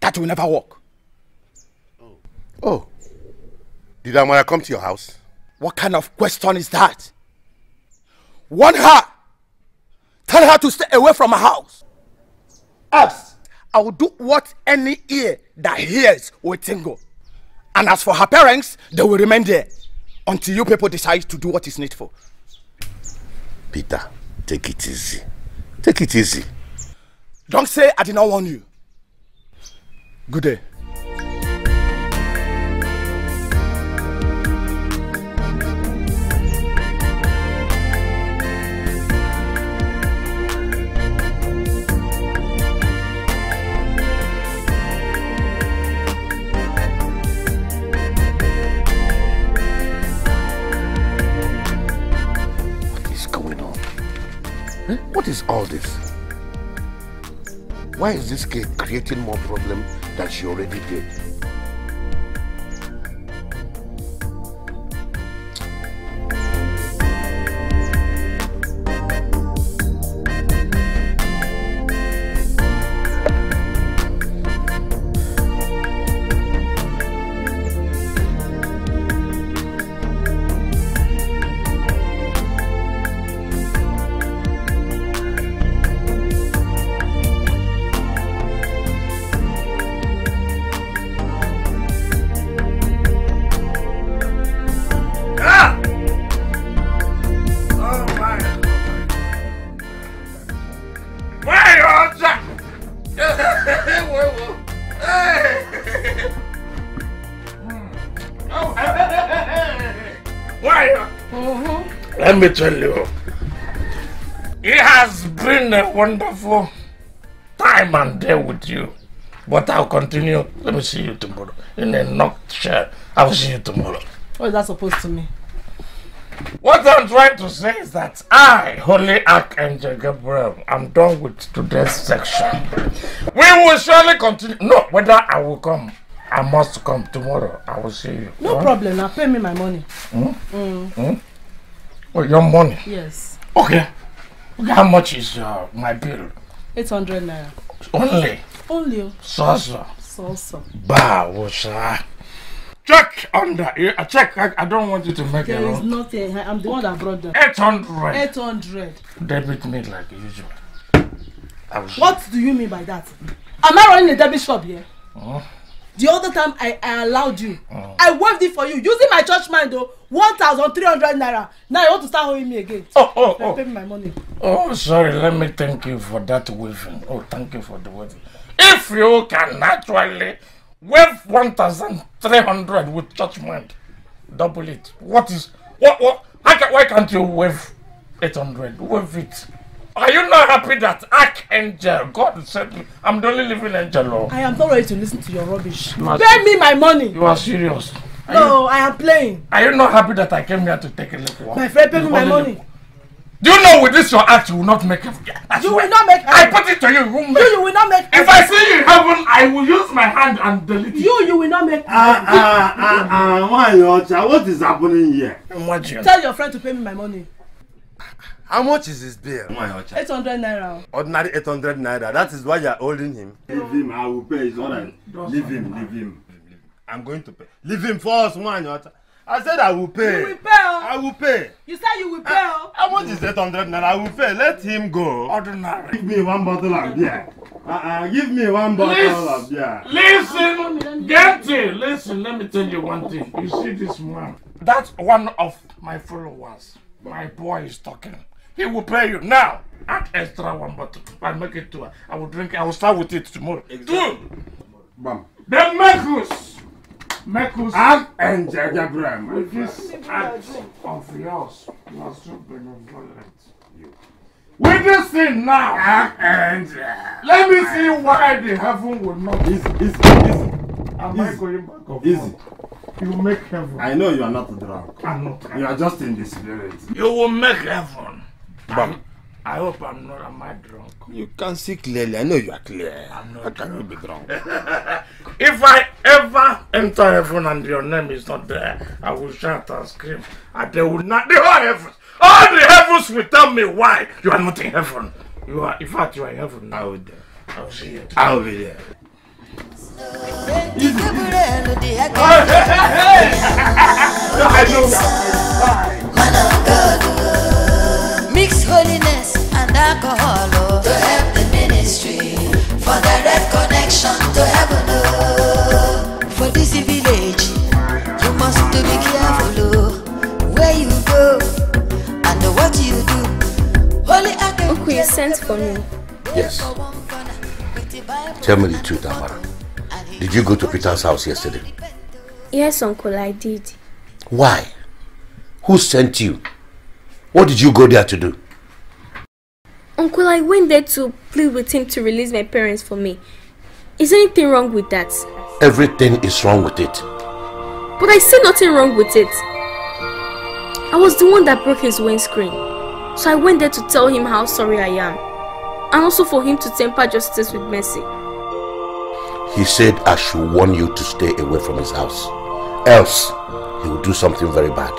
that will never work. Oh. Did Amara come to your house? What kind of question is that? Warn her. Tell her to stay away from my house. Else, I will do what any ear that hears will tingle. And as for her parents, they will remain there. Until you people decide to do what is needful. Peter, take it easy. Take it easy. Don't say I did not warn you. Good day. What is all this? Why is this girl creating more problems than she already did? Why? Mm-hmm. Let me tell you. It has been a wonderful time and day with you. But I'll continue. Let me see you tomorrow. In a nutshell, I'll see you tomorrow. What is that supposed to mean? What I'm trying to say is that I, Holy Archangel Gabriel, am done with today's section. We will surely continue. No, whether I will come, I must come tomorrow. I will see you. No problem. Now pay me my money. Mm? Mm. Mm? Oh, your money? Yes. Okay. How much is my bill? 800 naira. Only? Only. Sosa. Sosa. Bah, what's that? Check under here. Check. I don't want you to make a wrong. There is nothing. I'm the one that brought them. 800. 800. Debit me like usual. What do you mean by that? Am I running a debit shop here? Oh. The other time I allowed you. Oh. I waived it for you. Using my church mind though. 1,300 naira. Now you want to start holding me again. Oh. Pay me my money. Oh, sorry. Let me thank you for that waiving. Oh, thank you for the waiving. If you can naturally wave 1,300 with judgment. Double it. What is what? Why can't you wave 800? Wave it. Are you not happy that Archangel God said me? I'm the only living angel. Oh. I am not ready to listen to your rubbish. Pay me my money. You are serious. No, I am playing. Are you not happy that I came here to take a look? My friend, pay me my money. Do you know with this your act you will not make it? You will not make it. I put it to you, you will make it. You will not make it. If I see you in heaven, I will use my hand and delete it. You will not make it. What is happening here? Imagine. Tell your friend to pay me my money. How much is his bill? 800 naira. Ordinary 800 naira. That is why you are holding him. Leave him, I will pay. It's all right. Leave him. I'm going to pay. Leave him for us, Mwanyota. I said I will pay. You will pay. I will pay. You said you will pay. How much is 800 naira? I will pay. Let him go. Ordinary. Give me one bottle of beer. Give me one bottle of beer. Listen, Gertie. Listen, let me tell you one thing. You see this man? That's one of my followers. My boy is talking. He will pay you now. Add extra one bottle. I'll make it two. I will drink. I will start with it tomorrow. Exactly. Two. Bam. Then make us. Archangel Gabriel, with this act of yours, you are so benevolent. With this thing now, Archangel, let me see why the heaven will not be. Am I going back up? Easy. You make heaven. I know you are not drunk. I'm not drunk. You are just in the spirit. You will make heaven. I hope I'm not. Am I drunk? You can see clearly. I know you are clear. I'm not. How can you be drunk? If I ever enter heaven and your name is not there, I will shout and scream. And they will not. All the heavens will tell me why you are not in heaven. You are. In fact, you are in heaven now. I will see you. I will be there. Mix holiness and alcohol to help the ministry for direct connection to heaven. For this village, you must to be careful where you go and what you do. Holy Archangel. Okay, you sent for me. Yes. Tell me the truth, Amara. Did you go to Peter's house yesterday? Yes, Uncle, I did. Why? Who sent you? What did you go there to do? Uncle, I went there to plead with him to release my parents for me. Is anything wrong with that? Everything is wrong with it. But I see nothing wrong with it. I was the one that broke his windscreen. So I went there to tell him how sorry I am. And also for him to temper justice with mercy. He said I should warn you to stay away from his house. Else, he will do something very bad.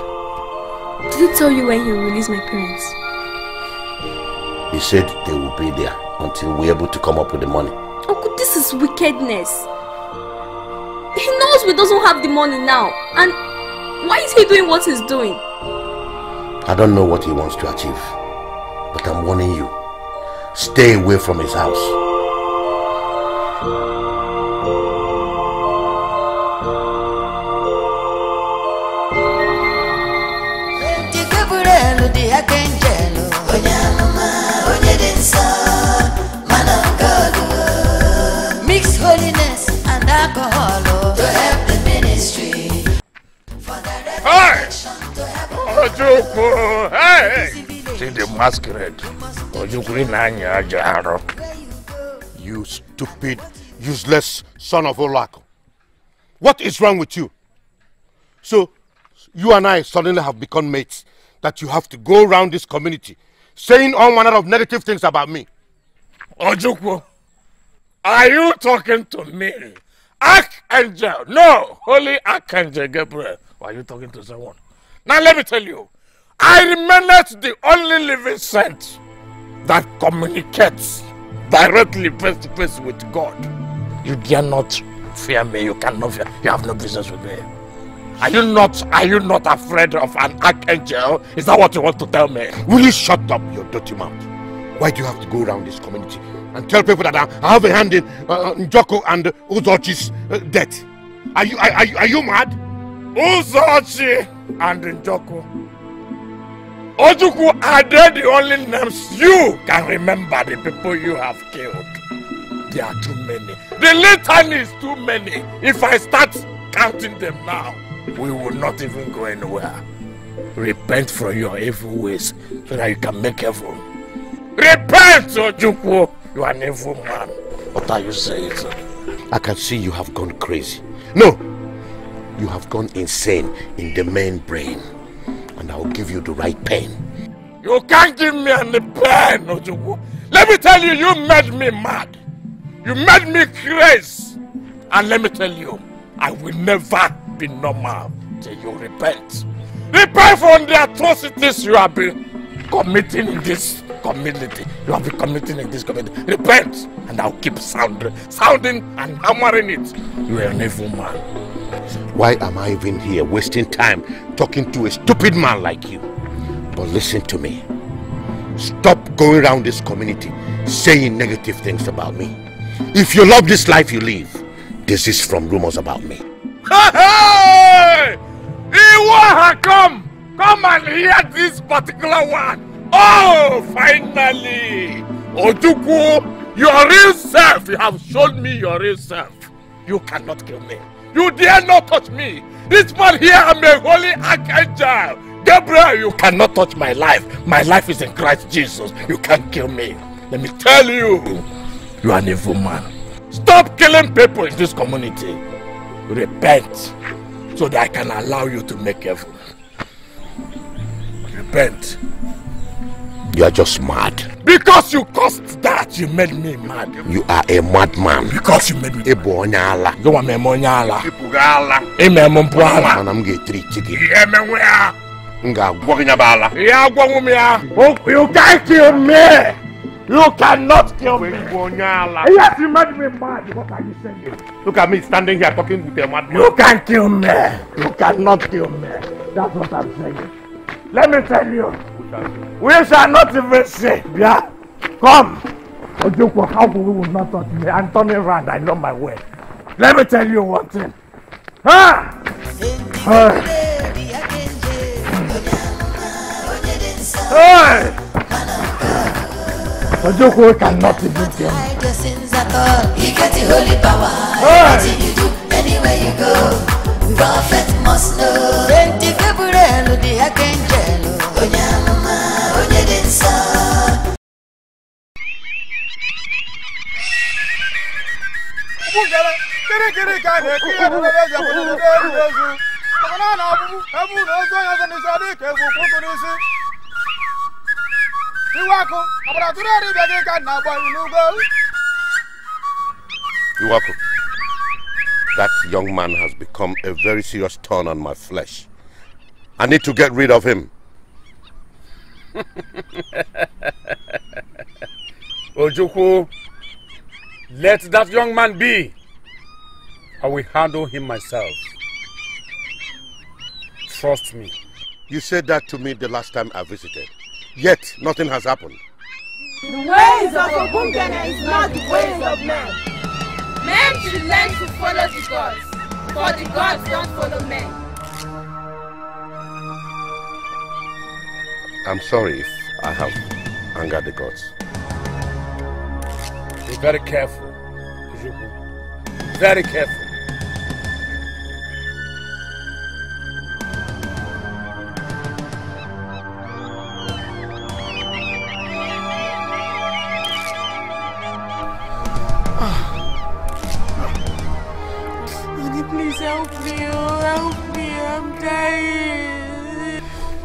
Did he tell you when he will release my parents? He said they will be there until we're able to come up with the money. Uncle, this is wickedness. He knows we doesn't have the money now. And why is he doing what he's doing? I don't know what he wants to achieve. But I'm warning you. Stay away from his house. The Archangel, mix holiness and alcohol to help the ministry for the revelation to help. Joko! Hey! See the masquerade. You stupid, useless son of Olako. What is wrong with you? So, you and I suddenly have become mates that you have to go around this community saying all manner of negative things about me. Ojuku, are you talking to me? Archangel, no, Holy Archangel Gabriel. Why are you talking to someone? Now let me tell you, I remain the only living saint that communicates directly face to face with God. You dare not fear me, you cannot fear, you have no business with me. Are you not afraid of an archangel? Is that what you want to tell me? Will you shut up your dirty mouth? Why do you have to go around this community and tell people that I have a hand in Joko and Uzochi's death? Are you mad? Uzochi and Njoku. Ojuku, are they the only names you can remember the people you have killed? There are too many. The litany is too many. If I start counting them now, we will not even go anywhere. Repent from your evil ways so that you can make heaven. Repent, Ojuku! You are an evil man. What are you saying, sir? I can see you have gone crazy. No! You have gone insane in the main brain. And I will give you the right pain. You can't give me any pain, Ojuku. Let me tell you, you made me mad. You made me crazy. And let me tell you, I will never be normal till you repent. Repent from the atrocities you have been committing in this community. You have been committing in this community. Repent, and I'll keep sounding and hammering it. You are an evil man. Why am I even here wasting time talking to a stupid man like you? But listen to me. Stop going around this community saying negative things about me. If you love this life you live, this is from rumors about me. Hey! Iwoha, come and hear this particular one. Oh, finally! Ojuku, your real self. You have shown me your real self. You cannot kill me. You dare not touch me. This man here, I'm a holy archangel. Gabriel, you cannot touch my life. My life is in Christ Jesus. You can't kill me. Let me tell you, you are an evil man. Stop killing people in this community. Repent so that I can allow you to make heaven. Repent. You are just mad. Because you caused that, you made me mad. You are a madman. Because you made me mad. You are a monyala. And I'm going to treat you. You can't kill me. You cannot kill me. Yes, you made me mad. What are you saying? Look at me standing here talking with a madman. You can't kill me. You cannot kill me. That's what I'm saying. Let me tell you, we shall not even say, yeah, come. Ojuku, how we will not touch me. I'm turning around, I know my way. Let me tell you one thing. Huh? Hey! Ojuku cannot even kill me. He gets the holy power. Everything you do, anywhere you go, prophet must know. The Archangel, Oyamama, Oyedinsa. Iwoka, that young man has become a very serious thorn on my flesh. I need to get rid of him. Ojuku, let that young man be. I will handle him myself. Trust me. You said that to me the last time I visited. Yet, nothing has happened. The ways of Obungene is not the ways of men. Men should learn to follow the gods, for the gods don't follow men. I'm sorry if I have angered the gods. Be very careful, Ojuku. Very careful.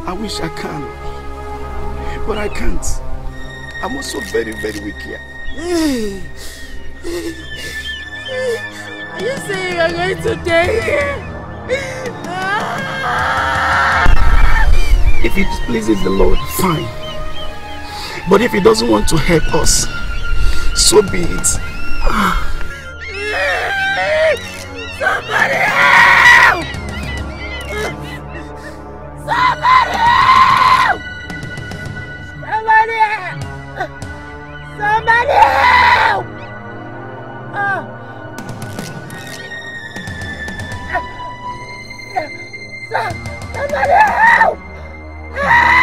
I wish I can, but I can't. I'm also very, very weak here. Are you saying you're going to die here? If it pleases the Lord, fine. But if He doesn't want to help us, so be it. Somebody help! Somebody help! Somebody help! Somebody help! Somebody help! Help! Help! Help! Somebody help! Help!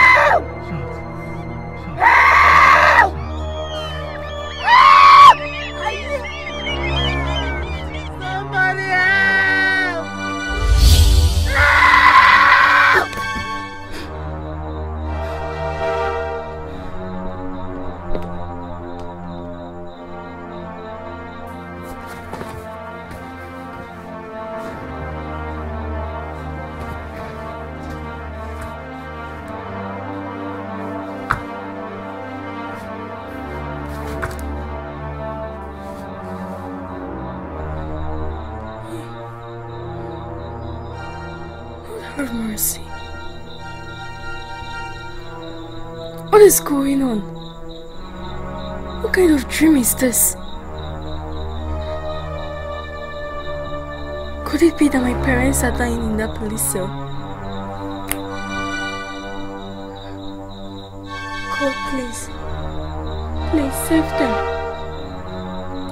Have mercy. What is going on? What kind of dream is this? Could it be that my parents are dying in that police cell? God, please. Please save them.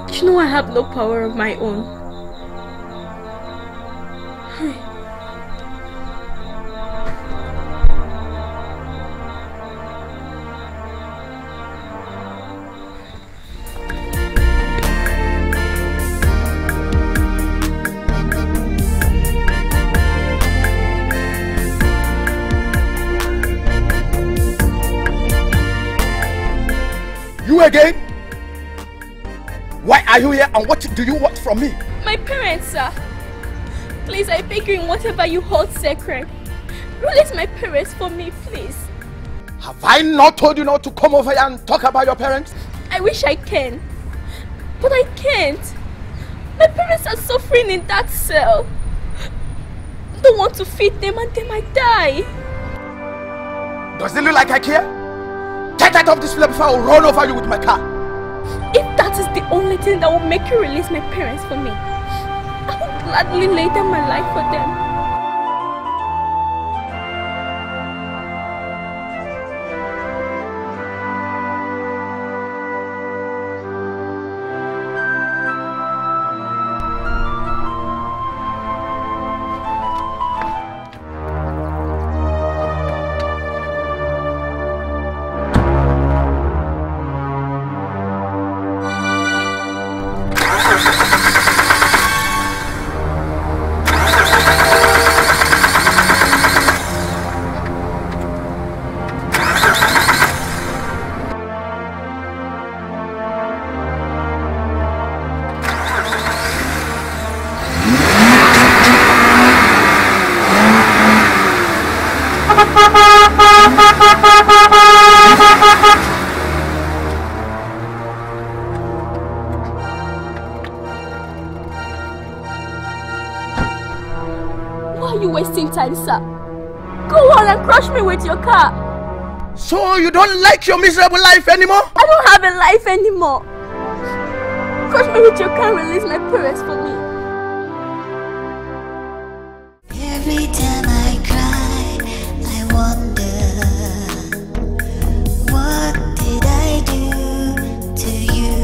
Do you know I have no power of my own? Again? Why are you here and what do you want from me? My parents, sir. Please, I beg you in whatever you hold sacred. Release my parents for me, please. Have I not told you not to come over here and talk about your parents? I wish I can. But I can't. My parents are suffering in that cell. I don't want to feed them and they might die. Does it look like I care? Get out of this place before I will run over you with my car. If that is the only thing that will make you release my parents for me, I will gladly lay down my life for them. So you don't like your miserable life anymore? I don't have a life anymore. Cause maybe you can't release my parents for me. Every time I cry, I wonder, what did I do to you?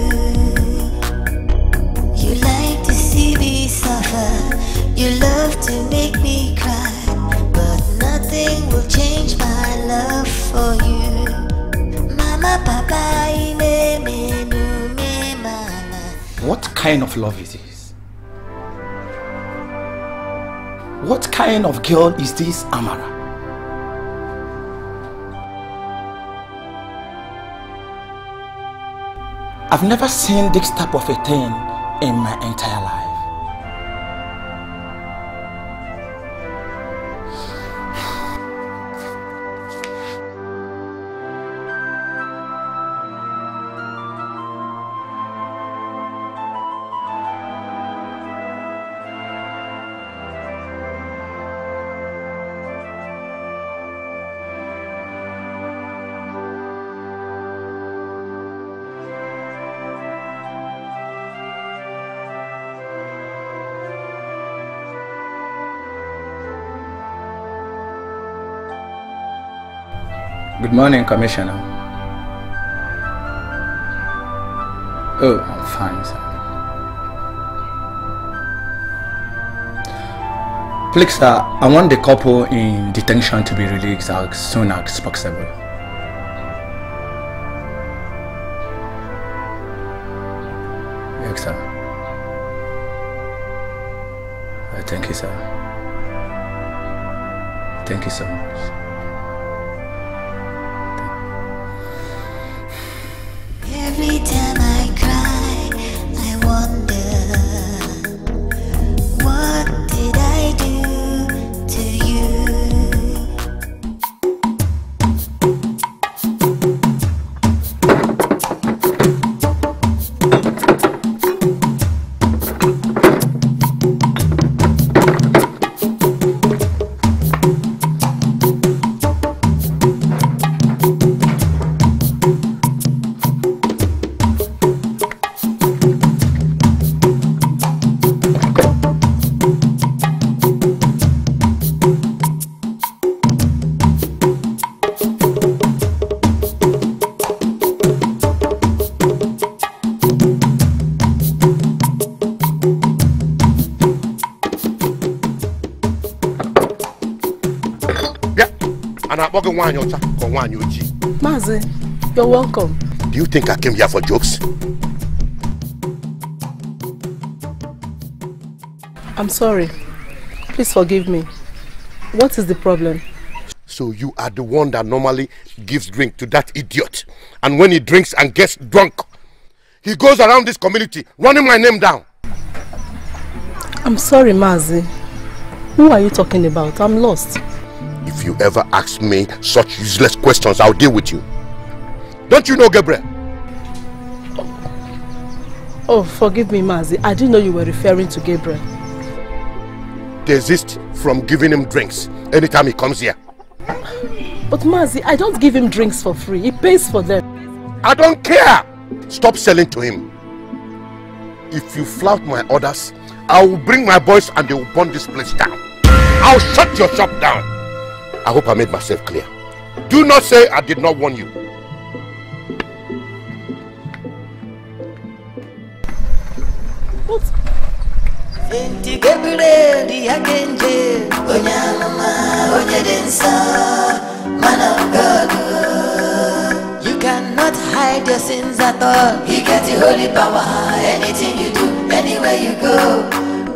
You like to see me suffer, you love to make me cry. Nothing will change my love for you. Mama, Papa, what kind of love is this? What kind of girl is this, Amara? I've never seen this type of a thing in my entire life. Good morning, Commissioner. Oh, I'm fine, sir. Please, sir, I want the couple in detention to be released as soon as possible. Yes, sir. Thank you, sir. Thank you so much. Every time I cry, I wonder, what did I do to you? Mazi, you're welcome. Do you think I came here for jokes? I'm sorry. Please forgive me. What is the problem? So you are the one that normally gives drink to that idiot. And when he drinks and gets drunk, he goes around this community running my name down. I'm sorry, Mazi. Who are you talking about? I'm lost. If you ever ask me such useless questions, I'll deal with you. Don't you know, Gabriel? Oh, forgive me, Mazi. I didn't know you were referring to Gabriel. Desist from giving him drinks anytime he comes here. But Mazi, I don't give him drinks for free. He pays for them. I don't care. Stop selling to him. If you flout my orders, I will bring my boys and they will burn this place down. I'll shut your shop down. I hope I made myself clear. Do not say I did not warn you. What? Gabriel, the Archangel, Onyamama, Onyedensa, man of God. You cannot hide your sins at all. He gets the holy power. Anything you do, anywhere you go,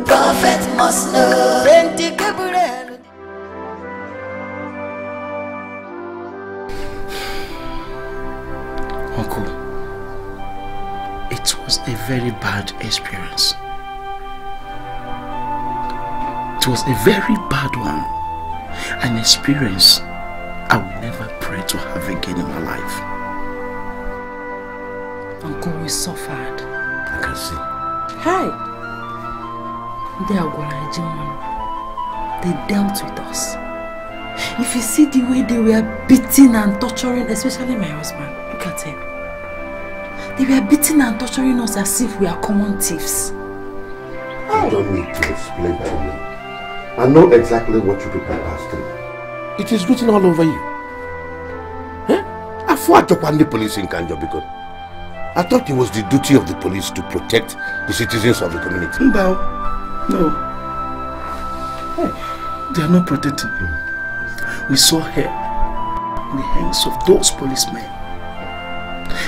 prophet must know. Uncle, it was a very bad experience. It was a very bad one. An experience I will never pray to have again in my life. Uncle, we suffered. I can see. Hi! They are Gwarajiman. They dealt with us. If you see the way they were beating and torturing, especially my husband. Look at him. They were beating and torturing us as if we are common thieves. I don't need to explain that to me. I know exactly what you people are asking. It is written all over you. Eh? I fought upon the police in Kanjo because I thought it was the duty of the police to protect the citizens of the community. No. No. Oh. They are not protecting him. We saw her in the hands of those policemen.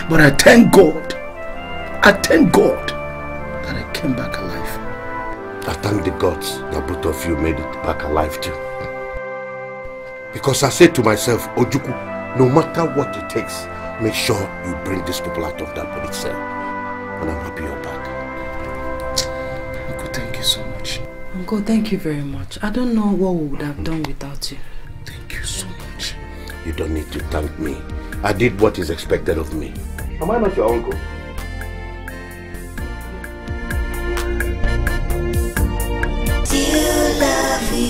But I thank God that I came back alive. I thank the gods that both of you made it back alive too. Because I said to myself, Ojuku, no matter what it takes, make sure you bring these people out of that police cell. And I'm happy you're back. Uncle, thank you so much. Uncle, thank you very much. I don't know what we would have done without you. Thank you so much. You don't need to thank me. I did what is expected of me. Am I not your uncle? Still love you.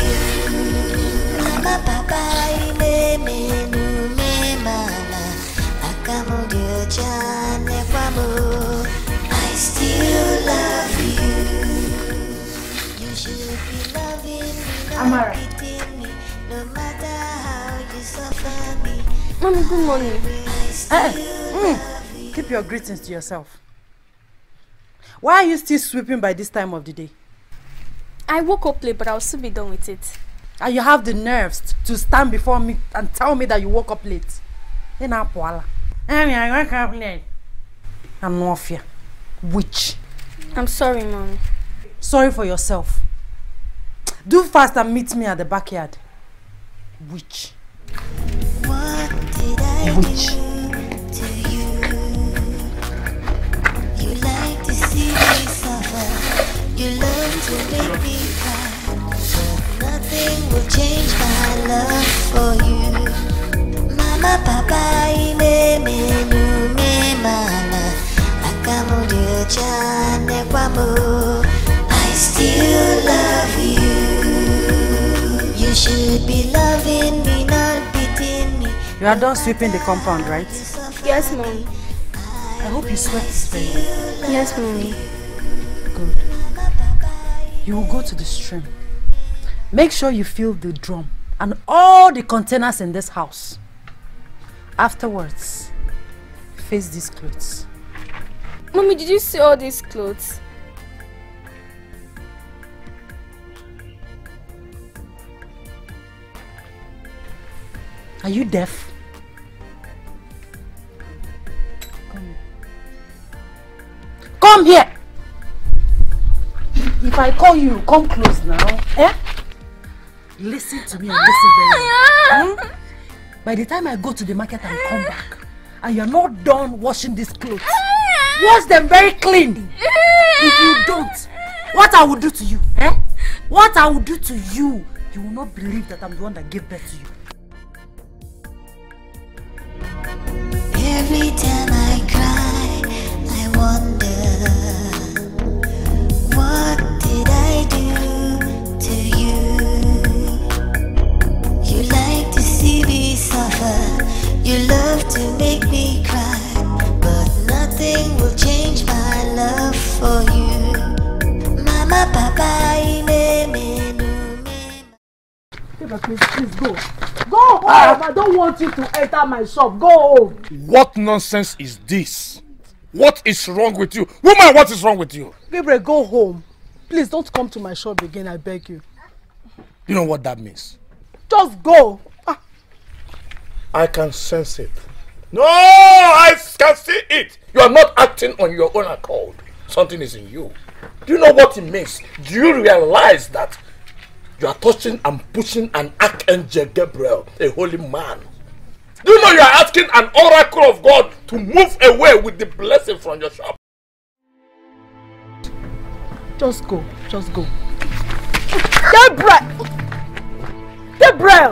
Mama, papa, me, me, mama. I still love you. You should be loving me, not beating me, no matter how you suffer me. Mommy, good morning. Keep your greetings to yourself. Why are you still sweeping by this time of the day? I woke up late, but I'll soon be done with it. And you have the nerves to stand before me and tell me that you woke up late. I'm not fear. Witch. I'm sorry, Mommy. Sorry for yourself. Do fast and meet me at the backyard. Witch. What did I do to you? You like to see me suffer. You learn to make me cry. Nothing will change my love for you. Mama, Papa, Mama. I still love you. You should be loving me, not beating me. You are done sweeping the compound, right? Yes, Mommy. I hope you sweat this thing. Yes, Mommy. Good. You will go to the stream. Make sure you fill the drum and all the containers in this house. Afterwards, face these clothes. Mommy, did you see all these clothes? Are you deaf? Come here! If I call you, come close now. Eh? Listen to me and listen very well. By the time I go to the market and come back, and you're not done washing these clothes, wash them very clean. If you don't, what I will do to you, eh? What I will do to you, you will not believe that I'm the one that gave birth to you. Every time I cry, I wonder, what did I do to you? You like to see me suffer. You love to make me cry. Nothing will change my love for you. Mama, Papa, Peter, please go. Go home! I don't want you to enter my shop. Go home! What nonsense is this? What is wrong with you? Woman, what is wrong with you? Gabriel, go home. Please don't come to my shop again, I beg you. You know what that means? Just go! I can sense it. No, I can see it. You are not acting on your own accord. Something is in you. Do you know what it means? Do you realize that you are touching and pushing an Archangel Gabriel, a holy man? Do you know you are asking an oracle of God to move away with the blessing from your shop? Just go. Gabriel!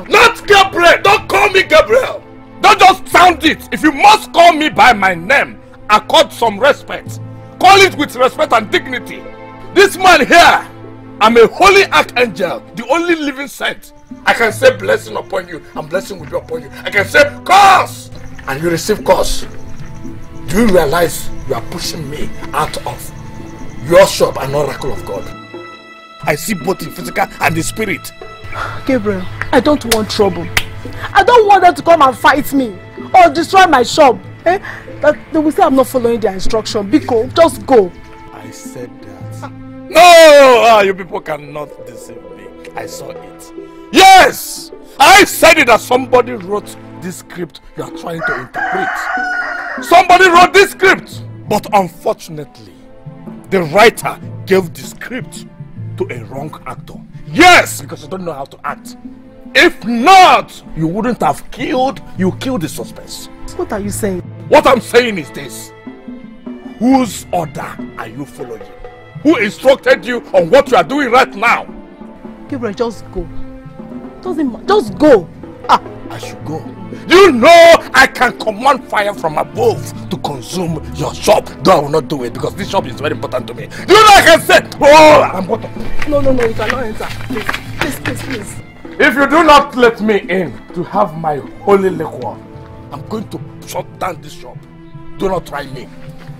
Not Gabriel! Don't call me Gabriel! Don't just sound it. If you must call me by my name, accord some respect. Call it with respect and dignity. This man here, I'm a holy archangel, the only living saint. I can say blessing upon you, and blessing will be upon you. I can say curse, and you receive curse. Do you realize you are pushing me out of your shop, an oracle of God? I see both the physical and the spirit. Gabriel, I don't want trouble. I don't want them to come and fight me or destroy my shop. Eh? That they will say I'm not following their instruction. Biko, just go. I said that. No, you people cannot deceive me. I saw it. Yes, I said it, that somebody wrote this script you are trying to interpret. Somebody wrote this script, but unfortunately, the writer gave the script to a wrong actor. Yes, because you don't know how to act. If not, you wouldn't have killed, you killed the suspense. What are you saying? What I'm saying is this. Whose order are you following? Who instructed you on what you are doing right now? Gabriel, just go. Doesn't matter. Just go. I should go. You know I can command fire from above to consume your shop. Though I will not do it because this shop is very important to me. You know I can say, oh, I'm bottom. No, you cannot enter. Please. If you do not let me in to have my holy liquor, I'm going to shut down this shop. Do not try me.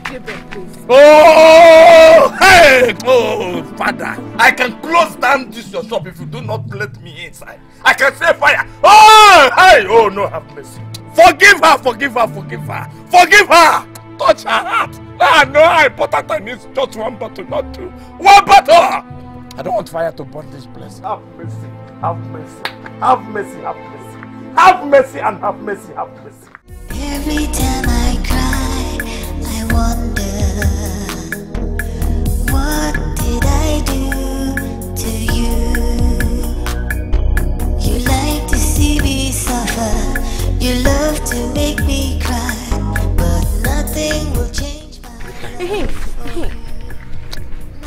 Father, I can close down this your shop if you do not let me inside. I can say fire. Oh, hey, oh, no, have mercy. Forgive her, forgive her, forgive her. Forgive her. Touch her heart. I know how important it is. Just one bottle, not two. One bottle. I don't want fire to burn this place. Have mercy, have mercy, have mercy, have mercy. Have mercy and have mercy, have mercy. Every time I cry, I wonder, what did I do to you? You like to see me suffer. You love to make me cry, but nothing will change my life. Hey.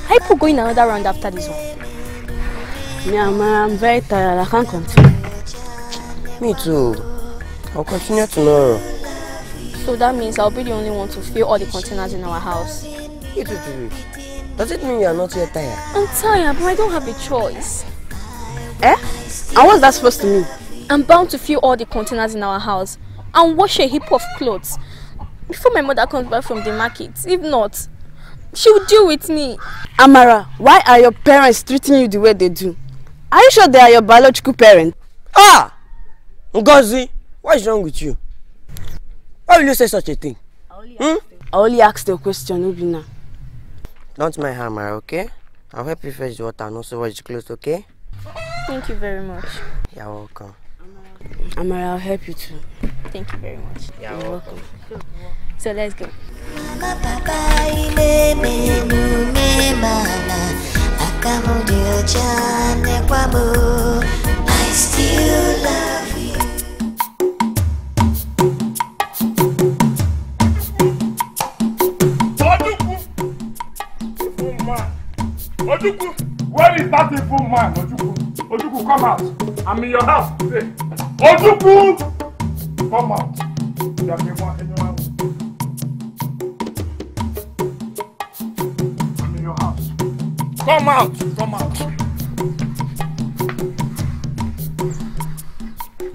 How people going another round after this one? Yeah, I'm very tired. I can't continue. Me too. I'll continue tomorrow. So that means I'll be the only one to fill all the containers in our house. You too, too. Does it mean you're not yet tired? I'm tired, but I don't have a choice. Eh? And what's that supposed to mean? I'm bound to fill all the containers in our house and wash a heap of clothes before my mother comes back from the market. If not, she'll deal with me. Amara, why are your parents treating you the way they do? Are you sure they are your biological parents? Ah! Ngozi, what is wrong with you? Why will you say such a thing? I only asked a question, Obina. Don't mind her, Amara, okay? I'll help you fetch the water and also wash the clothes, okay? Thank you very much. You're welcome. Amara, I'll help you too. Thank you very much. You're welcome. So let's go. I still love you. Ojuku! Man! Ojuku! Where is that evil man, Ojuku? Ojuku, come out! I'm in your house today. Ojuku! Come out! You have been wanting your house. Come out! Come out!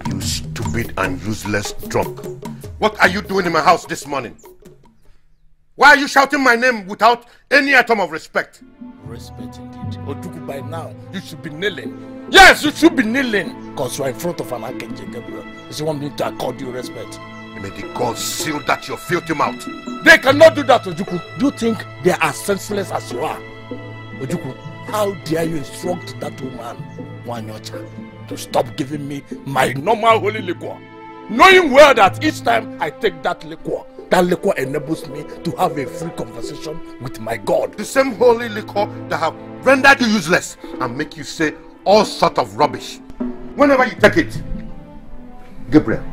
You stupid and useless drunk. What are you doing in my house this morning? Why are you shouting my name without any atom of respect? Respect indeed. Ojuku, by now, you should be kneeling. Yes, you should be kneeling. Because you are in front of an Archangel Gabriel. You want me to accord you respect. May the gods seal that your filthy mouth. They cannot do that, Ojuku. Do you think they are as senseless as you are? Ojuku, how dare you instruct that woman, Wanyocha, to stop giving me my normal holy liquor, knowing well that each time I take that liquor enables me to have a free conversation with my God. The same holy liquor that have rendered you useless and make you say all sorts of rubbish. Whenever you take it, Gabriel,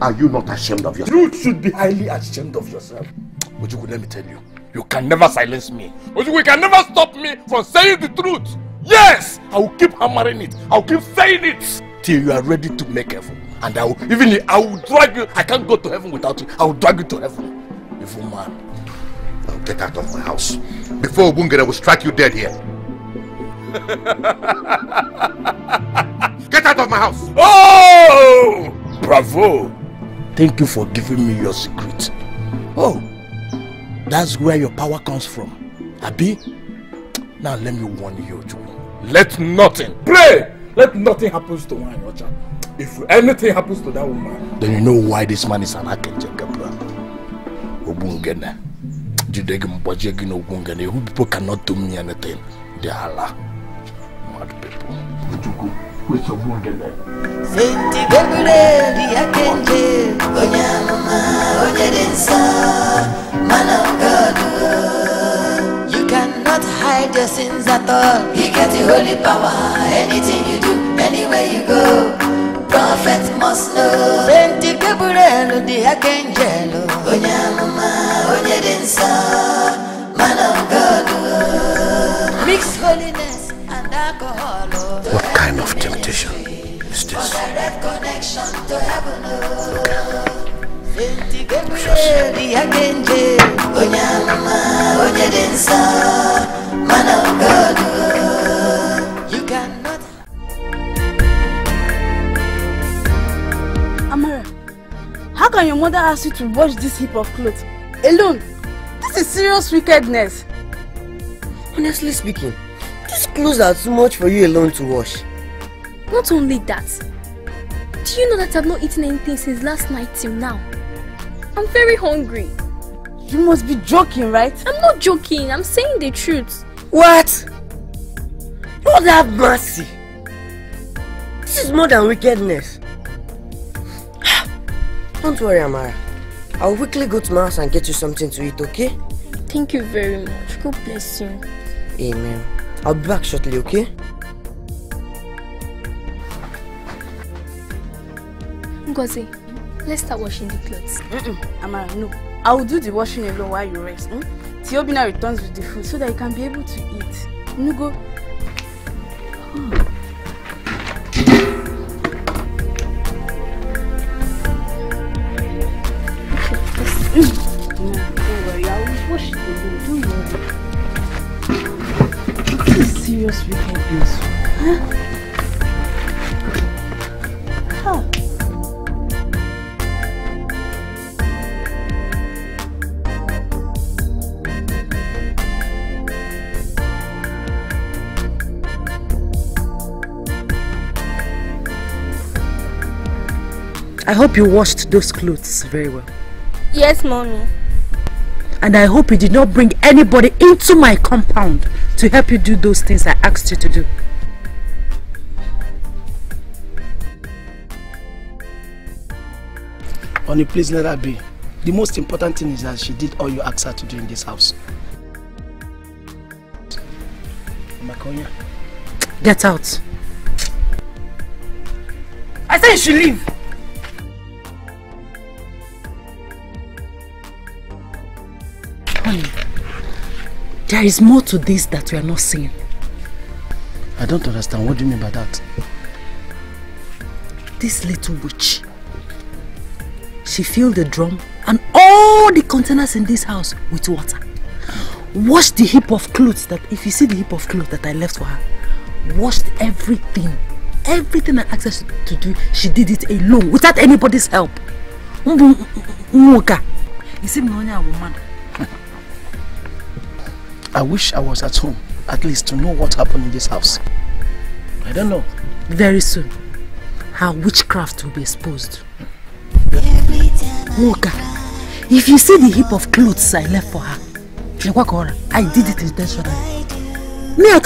are you not ashamed of yourself? You should be highly ashamed of yourself. Ojuku, let me tell you. You can never silence me. You can never stop me from saying the truth. Yes, I will keep hammering it. I will keep saying it till you are ready to make heaven. And I will drag you. I can't go to heaven without you. I will drag you to heaven. Evil man. Now get out of my house before Obungene will strike you dead here. Get out of my house. Oh, bravo! Thank you for giving me your secret. Oh. That's where your power comes from. Abi, now let me warn you, Ojuku. Let nothing, pray, let nothing happen to one another. If anything happens to that woman, then you know why this man is an Archangel Gabriel. Obungene. Who people cannot do me anything. They are Allah. Mad people. Ojuku, who is Obungene? Man of God, you cannot hide your sins at all. You get the holy power, anything you do, anywhere you go. Prophet must know. Saint Gabriel, the Archangel. Onyamama, Onyedinsa, man of God. Mix holiness and alcohol. What kind of temptation is this? Direct connection to heaven. Okay. Amara, how can your mother ask you to wash this heap of clothes alone? This is serious wickedness. Honestly speaking, these clothes are too much for you alone to wash. Not only that, Do you know that I've not eaten anything since last night till now? I'm very hungry. You must be joking, right? I'm not joking. I'm saying the truth. What? Lord have mercy. This is more than wickedness. Don't worry, Amara. I'll quickly go to my house and get you something to eat, okay? Thank you very much. God bless you. Amen. I'll be back shortly, okay? Ngozi, let's start washing the clothes. Amara, no. I will do the washing alone while you rest. Tiobina returns with the food so that you can be able to eat. Nugo. Don't worry, I will wash it alone. Don't worry. What is serious wickedness? Huh? I hope you washed those clothes very well. Yes, mommy. And I hope you did not bring anybody into my compound to help you do those things I asked you to do. Honey, please let her be. The most important thing is that she did all you asked her to do in this house. Makonya. Get out. I said you should leave. There is more to this that we are not seeing. I don't understand. What do you mean by that? This little witch. She filled the drum and all the containers in this house with water. Washed the heap of clothes that, if you see the heap of clothes that I left for her, washed everything. Everything I asked her to do, she did it alone, without anybody's help. You see, Nonya woman. I wish I was at home, at least to know what happened in this house. I don't know. Very soon, her witchcraft will be exposed. Walker, if you see the heap of clothes I left for her, I did it intentionally. Me, I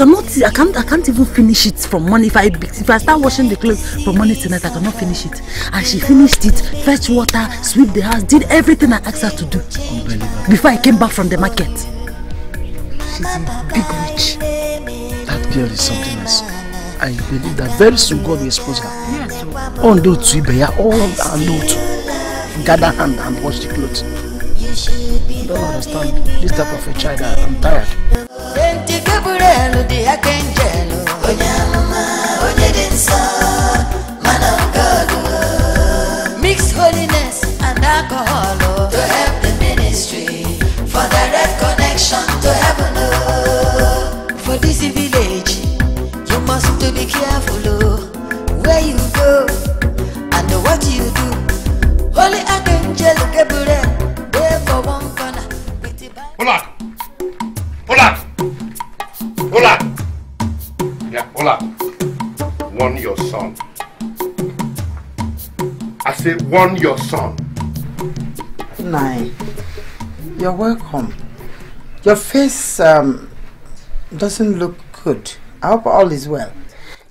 can't even finish it from morning. If I start washing the clothes from morning to night, I cannot finish it. And she finished it, fetched water, sweep the house, did everything I asked her to do before I came back from the market. She's a big witch. That girl is something else. I believe that very soon God will expose her. All gather hand and wash the clothes. I don't understand this type of a child. I'm tired. Mix holiness and alcohol to help the ministry for direct connection to heaven. For this village, you must to be careful where you go and what you do. Holy Archangel Gabriel, there for one corner. Hola! Hola! Hola! Yeah, hola. Warn your son. I say, warn your son. Nnayi, you're welcome. Your face doesn't look good. I hope all is well.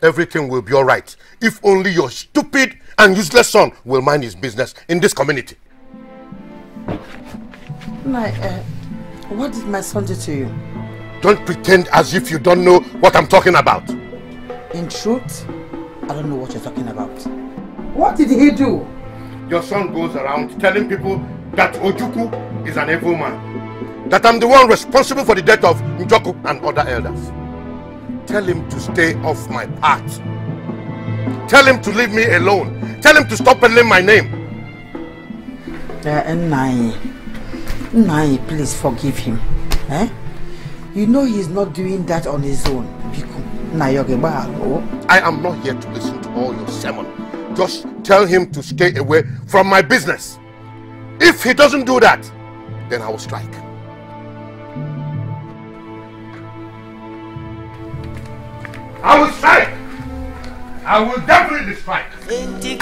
Everything will be all right. If only your stupid and useless son will mind his business in this community. Nnayi, what did my son do to you? Don't pretend as if you don't know what I'm talking about. In truth, I don't know what you're talking about. What did he do? Your son goes around telling people that Ojuku is an evil man. That I'm the one responsible for the death of Njoku and other elders. Tell him to stay off my path. Tell him to leave me alone. Tell him to stop peddling my name. Nnayi, please forgive him. Eh? You know he's not doing that on his own. I am not here to listen to all your sermon. Just tell him to stay away from my business. If he doesn't do that, then I will strike. I will strike! I will definitely strike. You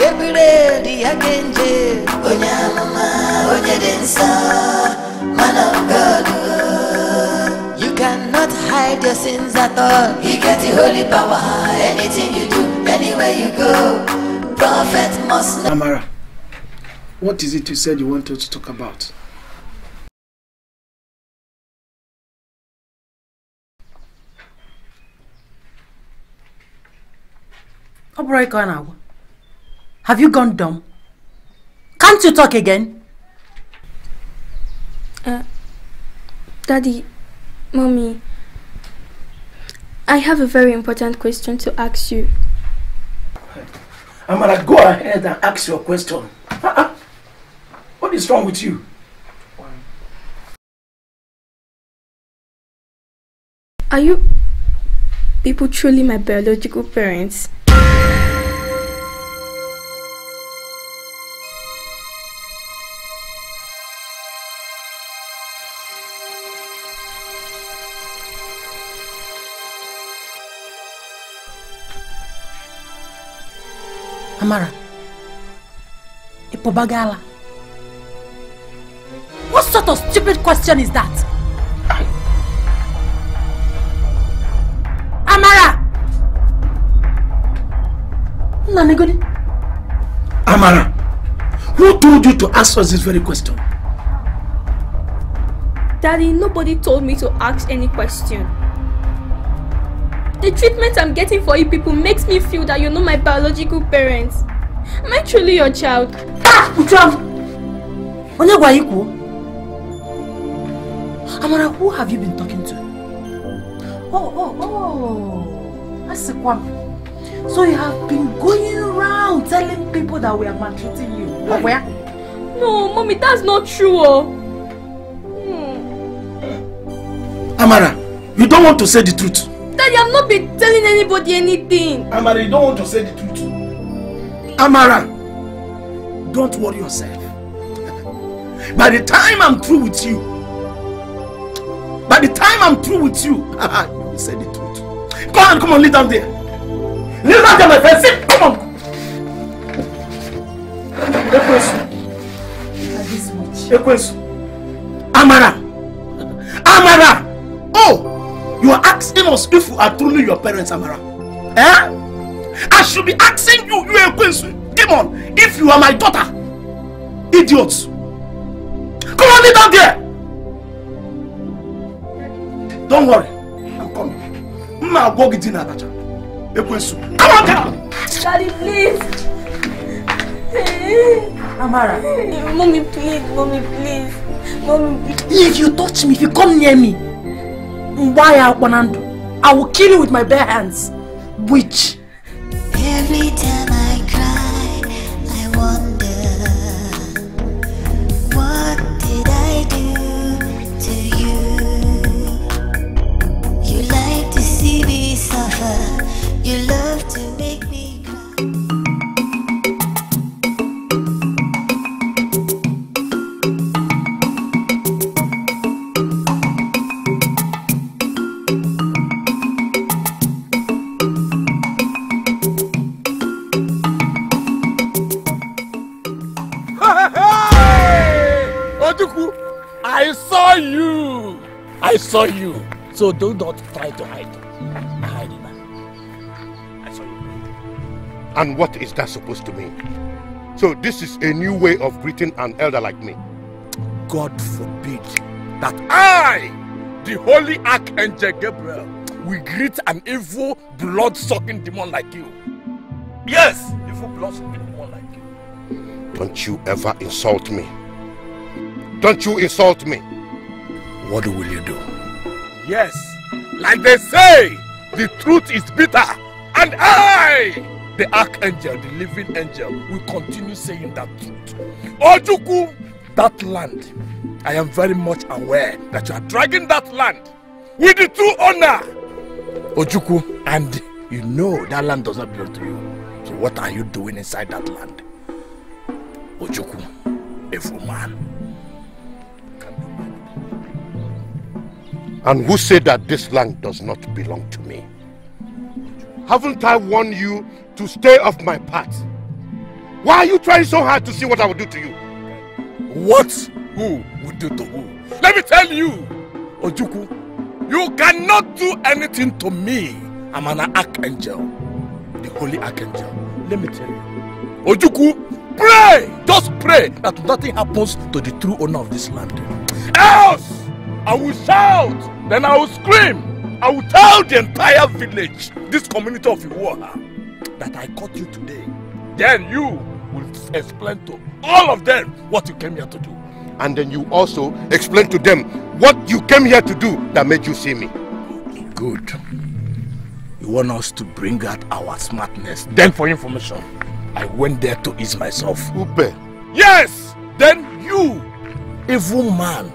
cannot hide your sins at all. He gets the holy power. Anything you do, anywhere you go, prophet must know. Amara, what is it you said you wanted to talk about? Have you gone dumb? Can't you talk again? Daddy, Mommy, I have a very important question to ask you. I'm gonna go ahead and ask your question. What is wrong with you? Are you people truly my biological parents? Amara, Ipobagala. What sort of stupid question is that? Amara! Nanegoni. Amara, who told you to ask us this very question? Daddy, nobody told me to ask any question. The treatment I'm getting for you people makes me feel that you're not my biological parents. Am I truly your child? Ah! Amara, who have you been talking to? Oh. That's a quam. So you have been going around telling people that we are maltreating you. Where? No, Mommy, that's not true. Amara, you don't want to say the truth. Daddy, I've not been telling anybody anything. Amara, you don't want to say the truth. Amara, don't worry yourself. By the time I'm through with you, you will say the truth. Come on, lay down there. Lay down there, my friend. Sit, come on. Ekwesu. Amara! Oh! You are asking us if you are truly your parents, Amara. Eh? I should be asking you, come on, if you are my daughter. Idiots. Come on, lay down there. Don't worry, I'm coming. Mma go get dinner, Abacha. Come on, down. Daddy, please. Amara. Mommy, please. Mommy, please. If you touch me, if you come near me, I will kill you with my bare hands. Witch. Every time I cry, I wonder, what did I do to you? You like to see me suffer. You love to make me cry. I saw you, so do not try to hide. I saw you. And what is that supposed to mean? So this is a new way of greeting an elder like me. God forbid that I, the holy Archangel Gabriel, will greet an evil, blood-sucking demon like you. Yes, evil, blood-sucking demon like you. Don't you ever insult me. Don't you insult me. What will you do? Yes, like they say, the truth is bitter, and I, the Archangel, the living angel, will continue saying that truth. Ojuku, that land, I am very much aware that you are dragging that land with the true honor. Ojuku, and you know that land does not belong to you. So what are you doing inside that land? Ojuku, evil man. And who said that this land does not belong to me? Haven't I warned you to stay off my path. Why are you trying so hard to see what I will do to you? What who would do to who? Let me tell you, Ojuku, you cannot do anything to me. I'm an archangel, the holy archangel. Let me tell you, Ojuku, pray, just pray that nothing happens to the true owner of this land. Else, I will shout, then I will scream. I will tell the entire village, this community of Iwoha, that I caught you today. Then you will explain to all of them what you came here to do. And then you also explain to them what you came here to do that made you see me. Good. You want us to bring out our smartness. Then for information, I went there to ease myself. Upe. Yes! Then you, evil man.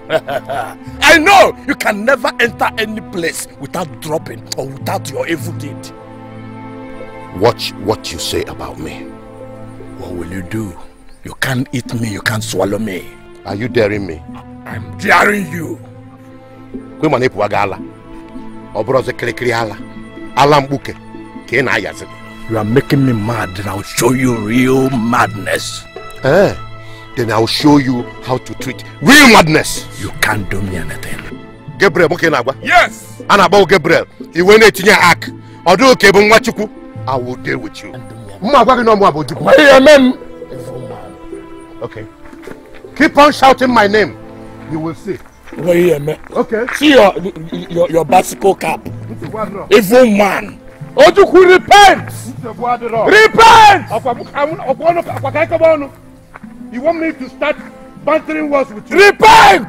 I know you can never enter any place without dropping or without your evil deed. Watch what you say about me. What will you do? You can't eat me, you can't swallow me. Are you daring me? I'm daring you. You are making me mad, and I'll show you real madness. Then I'll show you how to treat real madness. You can't do me anything. Gabriel, yes! Anabo Gabriel, you went to your act. I will deal with you. Okay. Keep on shouting my name. You will see. Okay. See your bicycle cap. Evil man. Ojuku, repent! Repent! You want me to start bantering words with you? Repent!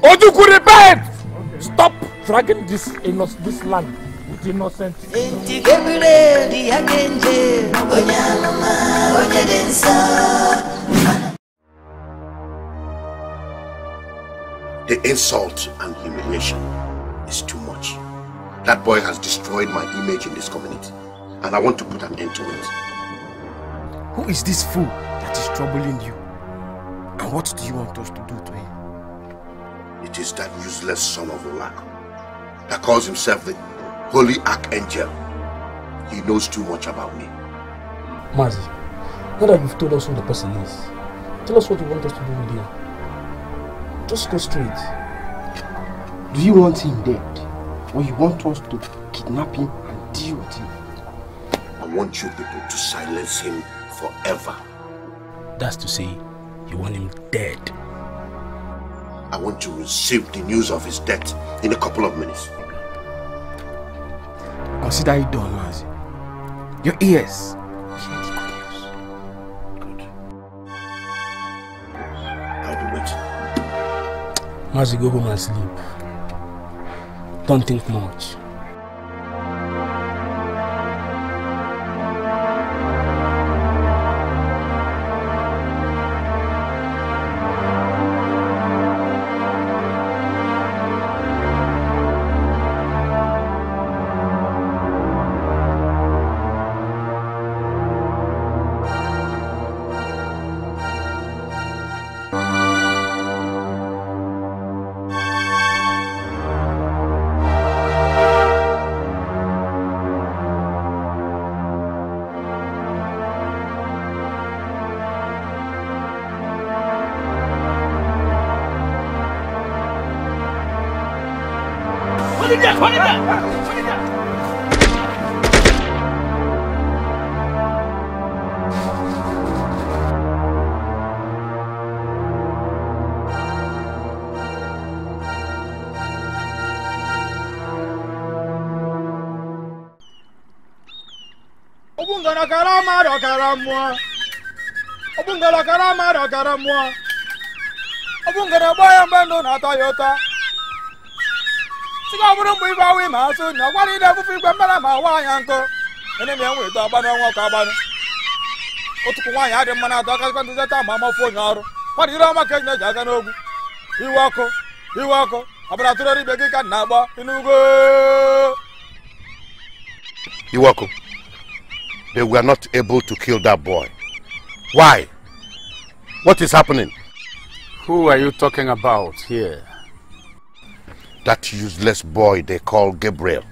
Ojuku, repent! Okay. Stop dragging this land with innocent. The insult and humiliation is too much. That boy has destroyed my image in this community, and I want to put an end to it. Who is this fool that is troubling you? And what do you want us to do to him? It is that useless son of Olaku that calls himself the Holy Archangel. He knows too much about me. Mazi, now that you've told us who the person is, tell us what you want us to do with him. Just go straight. Do you want him dead? Or you want us to kidnap him and deal with him? I want you people to silence him forever. That's to say, you want him dead. I want to receive the news of his death in a couple of minutes. Consider it done, Mazi. Your ears hear the good news. Good. I'll be waiting. Mazi, go home and sleep. Don't think much. Iwoka, they were not able to kill that boy. Why? What is happening? Who are you talking about here? That useless boy they call Gabriel.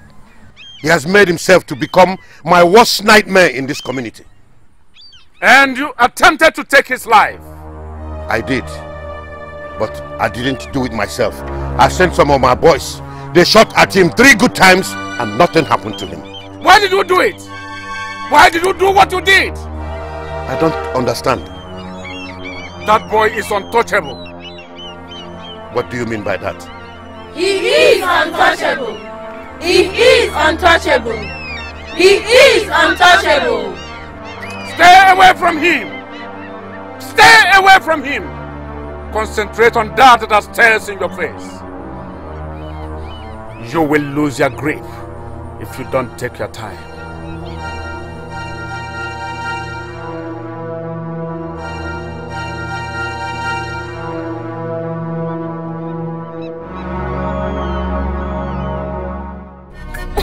He has made himself to become my worst nightmare in this community. And you attempted to take his life? I did. But I didn't do it myself. I sent some of my boys. They shot at him 3 good times and nothing happened to him. Why did you do it? Why did you do what you did? I don't understand. That boy is untouchable. What do you mean by that? He is untouchable. He is untouchable. He is untouchable. Stay away from him. Stay away from him. Concentrate on that stares in your face. You will lose your grip if you don't take your time.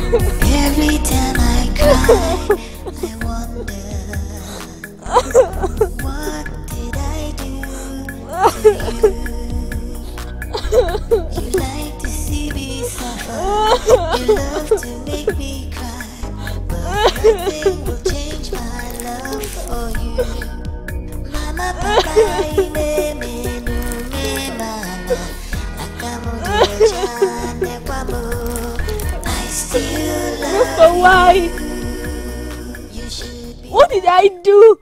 Every time I cry, I wonder, what did I do to you? You like to see me suffer, you love to make me cry, but nothing will change my love for you. Mama, papa, me, me, mama, akamu, ne, kwamu. But why? What did I do?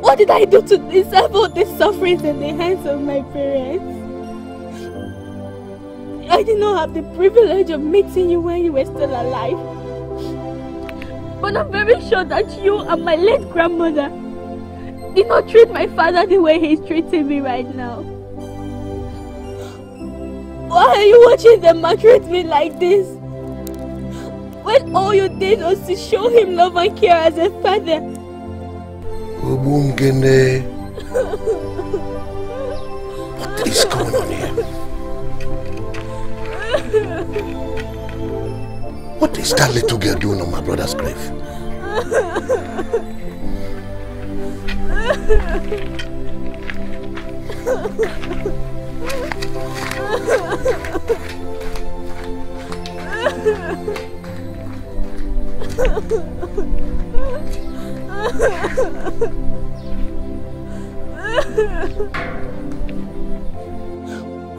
What did I do to deserve all these sufferings at the hands of my parents? I did not have the privilege of meeting you when you were still alive. But I'm very sure that you and my late grandmother did not treat my father the way he's treating me right now. Why are you watching them maltreat me like this? When all you did was to show him love and care as a father. Obungene. What is going on here? What is that little girl doing on my brother's grave?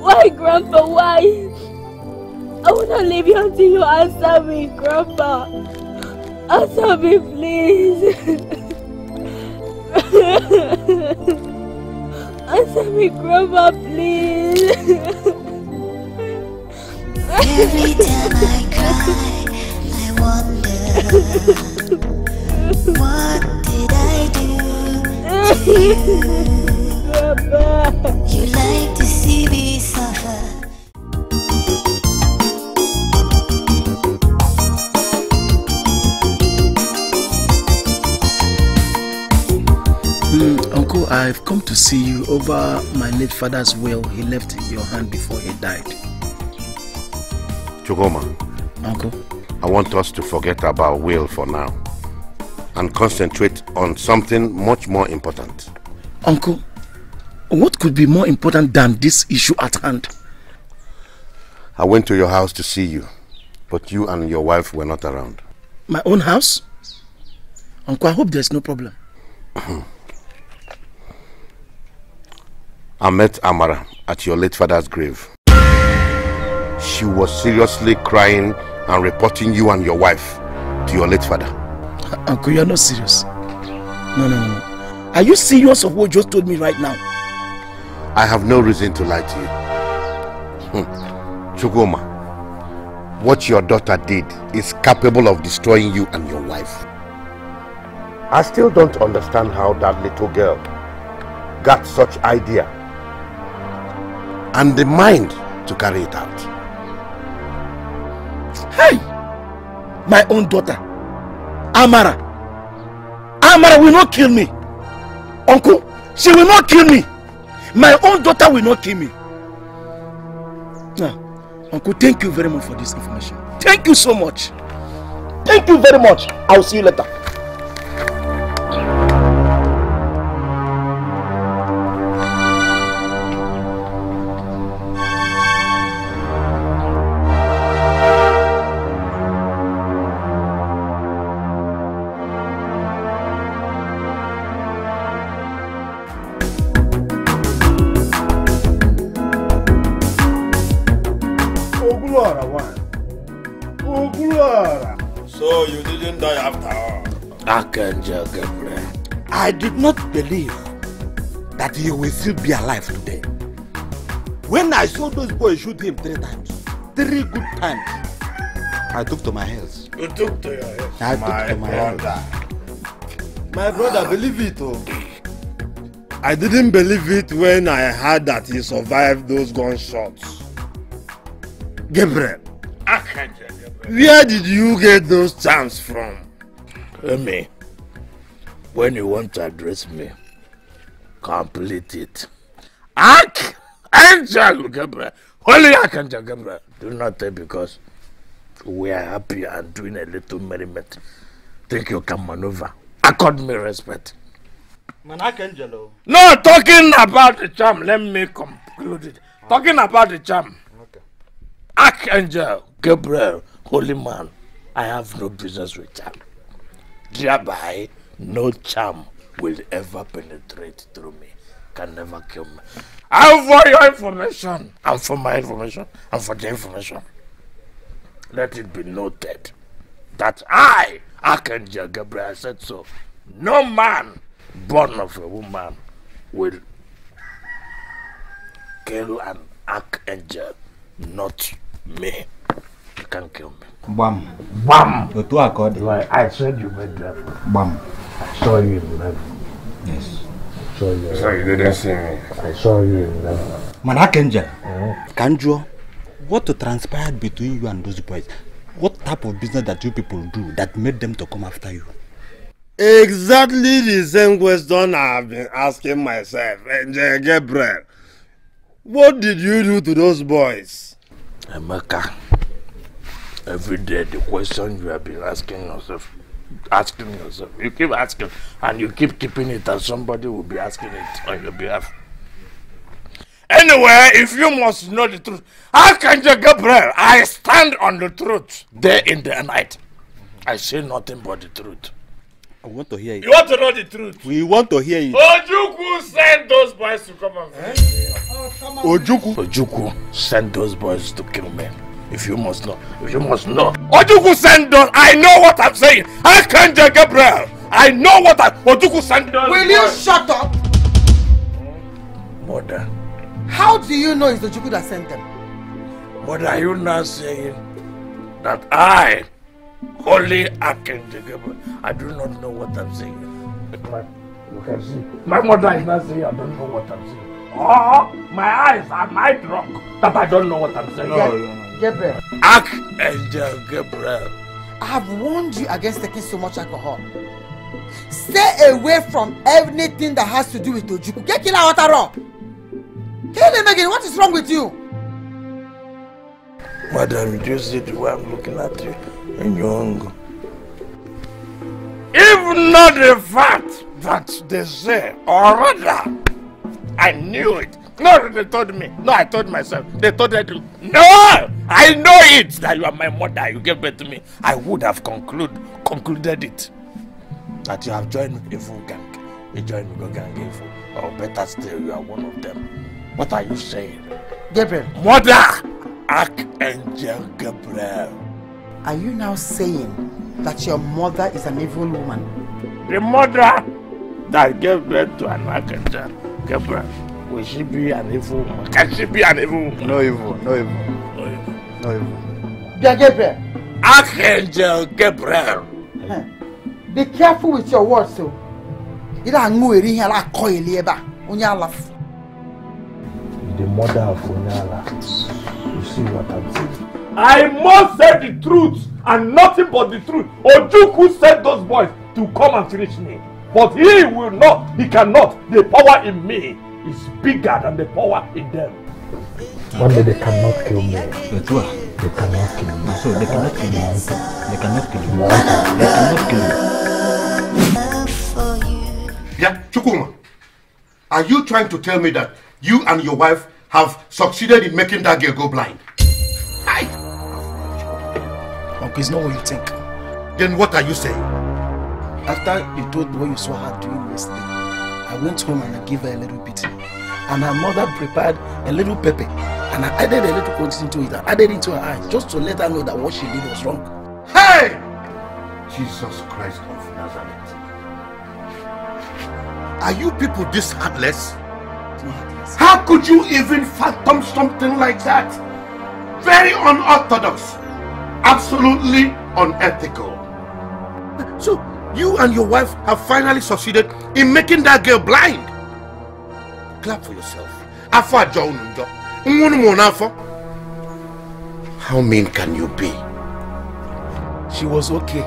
Why, Grandpa? Why? I will not leave you until you answer me, Grandpa. Answer me, please. Answer me, Grandpa, please. Every time I cry, I wonder, what did I do to you? You like to see me suffer. Uncle, I've come to see you over my late father's will. He left your hand before he died. Chogoma. Uncle? I want us to forget about will for now and concentrate on something much more important. Uncle, what could be more important than this issue at hand? I went to your house to see you, but you and your wife were not around. My own house? Uncle, I hope there's no problem. I met Amara at your late father's grave. She was seriously crying and reporting you and your wife to your late father. Uncle, you are not serious. No. Are you serious of what you just told me right now? I have no reason to lie to you. Chogoma, what your daughter did is capable of destroying you and your wife. I still don't understand how that little girl got such idea and the mind to carry it out. Hey! My own daughter, Amara. Amara will not kill me. Uncle, she will not kill me. My own daughter will not kill me. Now, Uncle, thank you very much for this information. Thank you so much. Thank you very much. I will see you later. die after all. Archangel Gabriel, I did not believe that he will still be alive today. When I saw those boys shoot him 3 times, 3 good times, I took to my heels. You took to your heels? I took to my heels. My brother, believe it. Oh. I didn't believe it when I heard that he survived those gunshots. Gabriel, Archangel Gabriel, where did you get those charms from? Tell me, when you want to address me, complete it. Archangel Gabriel, Holy Archangel Gabriel, do not tell because we are happy and doing a little merriment. Think you can maneuver. Accord me respect. Man, Archangel. No, talking about the charm. Let me conclude it. Talking about the charm. Okay. Archangel Gabriel, holy man, I have no business with charm. Thereby, no charm will ever penetrate through me. Can never kill me. And for your information, and for my information, and for the information, let it be noted that I, Archangel Gabriel, said so. No man born of a woman will kill an archangel, not me. You can't kill me. Bam. Bam. The two accord. Right. I said you made that. Bam. I saw you in heaven. Yes. I saw you. So you didn't see me. I saw you in heaven. Man, Archangel, Kanjo, what transpired between you and those boys? What type of business that you people do that made them to come after you? Exactly the same question I've been asking myself, Angel Gabriel. What did you do to those boys? Amaka, every day the question you have been asking yourself, you keep asking and you keep keeping it and somebody will be asking it on your behalf. Anyway, if you must know the truth, Archangel Gabriel, I stand on the truth day and night. I say nothing but the truth. I want to hear it. You want to know the truth? We want to hear it. Ojuku sent those boys to come and Ojuku sent those boys to kill me. If you must know. If you must know. Ojuku sent those. I know what I'm saying. Archangel Gabriel. I know what Ojuku sent those. Will you shut up? Mother. How do you know it's Ojuku that sent them? Mother, are you now saying that I, Holy Archangel Gabriel, I do not know what I'm saying. You can see. My mother is not saying I don't know what I'm saying. Oh, my eyes are my drunk that I don't know what I'm saying. No. Gabriel. Archangel Gabriel. I have warned you against taking so much alcohol. Stay away from anything that has to do with Ojuku. Get Kila water up. Kill him again. What is wrong with you? Madam, you see the way I'm looking at you. Young. If not the fact that they say, or rather, I knew it. No, they told me. No, I told myself. They told me. No, I know it that you are my mother. You gave birth to me. I would have concluded it that you have joined evil gang. You joined Ugo gang evil, or better still, you are one of them. What are you saying, Gabriel? Mother, Archangel Gabriel. Are you now saying that your mother is an evil woman? The mother that gave birth to an archangel, Gabriel, will she be an evil woman? Can she be an evil woman? No evil, no evil. No evil. No evil. Yeah, Gabriel. Archangel Gabriel. Huh. Be careful with your words, so. The mother of Onyala. You see what I'm saying? I must say the truth and nothing but the truth. Ojuku sent those boys to come and finish me. But he will not, he cannot. The power in me is bigger than the power in them. One day they cannot kill me. They cannot kill me. So they cannot kill me. They cannot kill me. They cannot kill me. Yeah, Chukwuma, are you trying to tell me that you and your wife have succeeded in making that girl go blind? It's not what you think. Then what are you saying? After you told what you saw her doing yesterday, I went home and I gave her a little bit. And her mother prepared a little pepper. And I added a little quantity to it. I added it to her eyes just to let her know that what she did was wrong. Hey! Jesus Christ of Nazareth. Are you people this heartless? How could you even fathom something like that? Very unorthodox. Absolutely unethical. So, you and your wife have finally succeeded in making that girl blind. Clap for yourself. How mean can you be? She was okay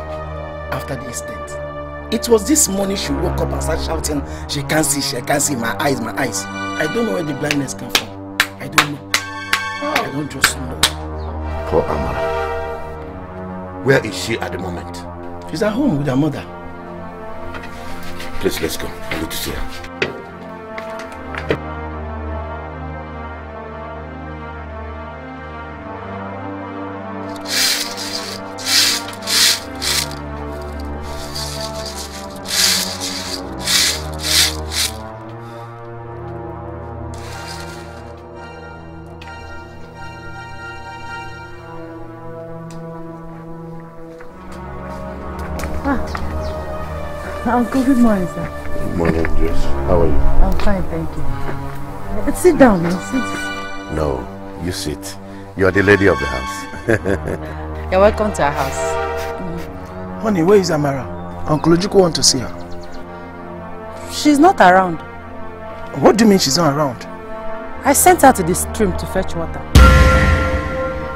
after the incident. It was this morning she woke up and started shouting, she can't see, my eyes. I don't know where the blindness came from. I don't know. I don't just know. Poor Amara. Where is she at the moment? She's at home with her mother. Please, let's go. I need to see her. Uncle, good morning, sir. Good morning, Grace. How are you? I'm fine, thank you. But sit down, sit. No, you sit. You are the lady of the house. You're welcome to our house. Mm. Honey, where is Amara? Uncle Lujiko wants to see her. She's not around. What do you mean she's not around? I sent her to the stream to fetch water.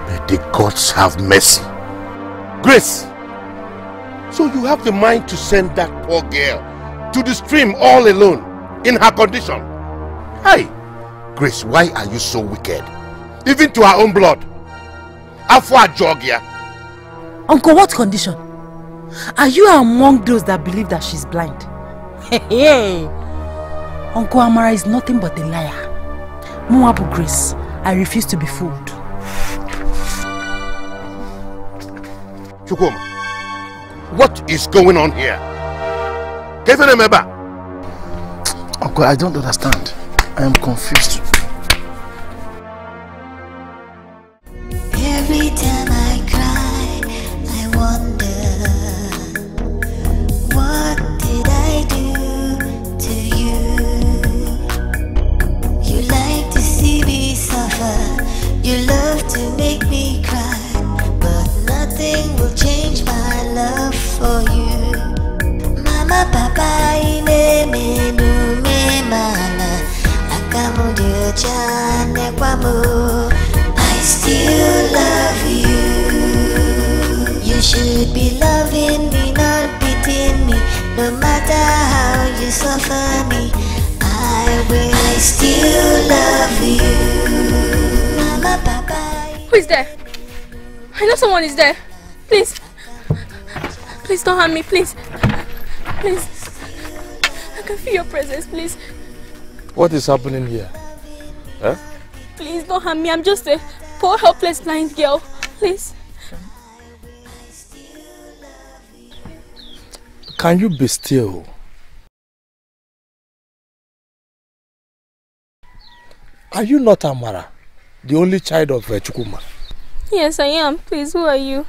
May the gods have mercy. Grace! So you have the mind to send that poor girl to the stream all alone, in her condition? Hey, Grace, why are you so wicked? Even to her own blood. Afua Georgia. Uncle, what condition? Are you among those that believe that she's blind? Hey, Uncle, Amara is nothing but a liar. Muabu Grace, I refuse to be fooled. Chukwuma. What is going on here? Can you remember? Uncle, I don't understand. I am confused. Every time I cry, I wonder, what did I do to you? You like to see me suffer. You love to make me cry. Nothing will change my love for you. Mama, Papa, ineme nume mana. Akamudio chane kwamu. I still love you. You should be loving me, not beating me. No matter how you suffer me, I will. I still love you. Mama, Papa. Who is there? I know someone is there. Please. Please don't harm me, please. Please. I can feel your presence, please. What is happening here? Huh? Please don't harm me. I'm just a poor, helpless, blind girl. Please. Can you be still? Are you not Amara, the only child of Chukwuma? Yes, I am. Please, who are you?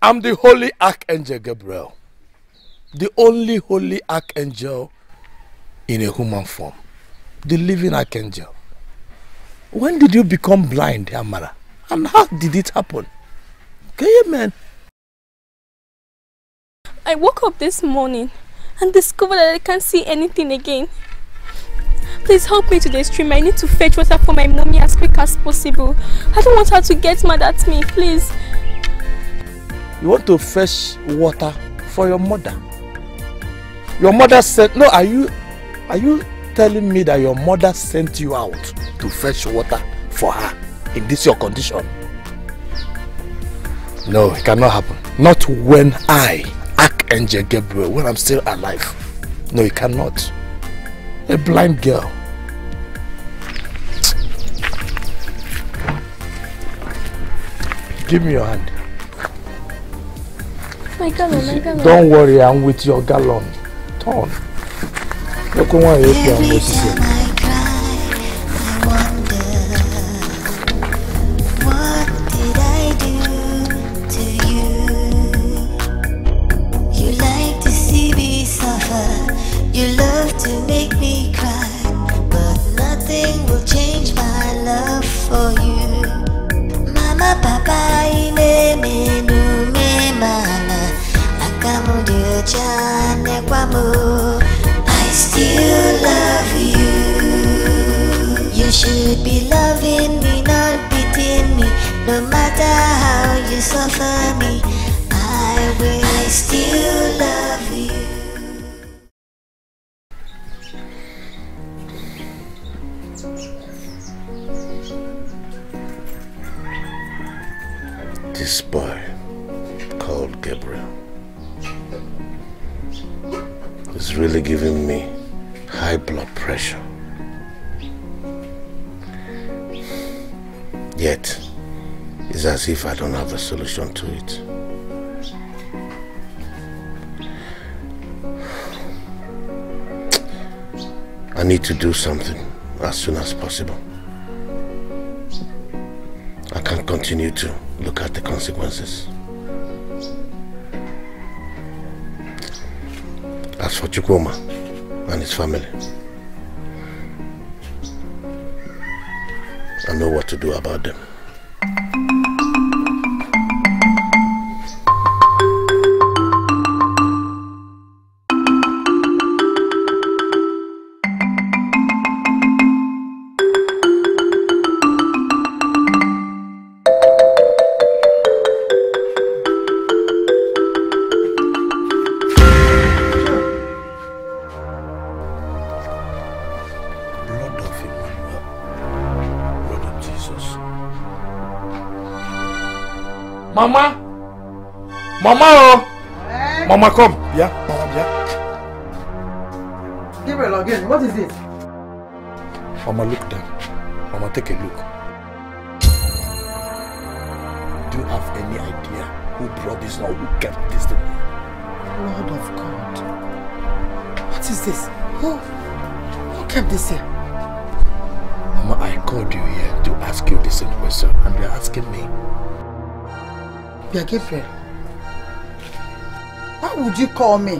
I'm the Holy Archangel Gabriel. The only Holy Archangel in a human form. The living Archangel. When did you become blind, Amara? And how did it happen? Okay, man. I woke up this morning and discovered that I can't see anything again. Please help me to the stream. I need to fetch water for my mommy as quick as possible. I don't want her to get mad at me, please. You want to fetch water for your mother? Your mother said... No, are you telling me that your mother sent you out to fetch water for her in this your condition? No, it cannot happen. Not when I, Archangel Gabriel, when I'm still alive. No, it cannot. A blind girl. Give me your hand. My gallon, my gallon. Don't worry, I'm with your gallon. Turn. Look what you can do. I wonder, what did I do to you? move, I still love you. You should be loving me, not beating me. No matter how you suffer me, I still love you. This boy called Gabriel is really giving me high blood pressure. Yet, it's as if I don't have a solution to it. I need to do something as soon as possible. I can't continue to look at the consequences. As for Chukwuma and his family, I know what to do about them. Mama! Mama! Oh. Mama, come! Yeah, Mama, yeah. Gabriel again, what is this? Mama, look down. Mama, take a look. Do you have any idea who brought this or who kept this thing? Lord of God. What is this? Who kept this here? Mama, I called you here to ask you this question, and you're asking me. Yeah, Gabriel, why would you call me?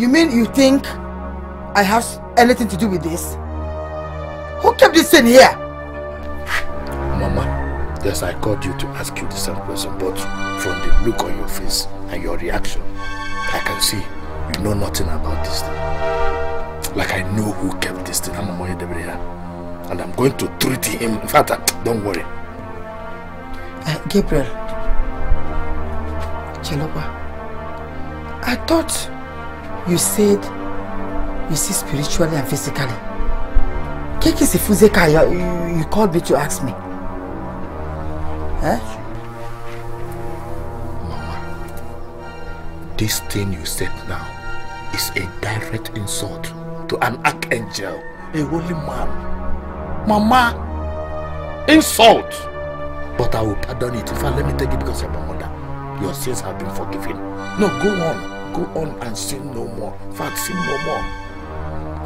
You mean you think I have anything to do with this? Who kept this in here? Mama, yes, I called you to ask you the same question, but from the look on your face and your reaction, I can see you know nothing about this thing. Like I know who kept this thing, and I'm going to treat him. In fact, don't worry. Gabriel, Cheloba, I thought you said you see spiritually and physically. Kiki Sifuzeka, you called me to ask me. Huh? Mama, this thing you said now is a direct insult to an archangel, a holy man. Mama, insult! But I will pardon it. In fact, let me take it because you're my mother. Your sins have been forgiven. No, go on. Go on and sin no more. In fact, sin no more.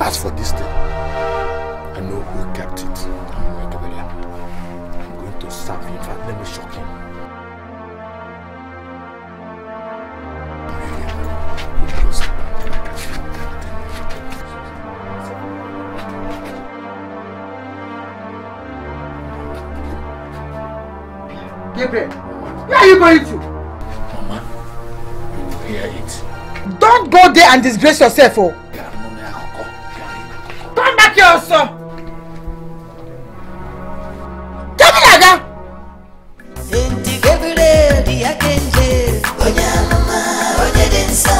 As for this thing, I know who kept it. I'm going to serve him. In fact, let me shock him. Gabriel, where are you going to? Mama, you will hear it. Don't go there and disgrace yourself, oh! Come back here, son! Come here, Saint Gabriel, the Archangel, Oya Mama, Oya Densa,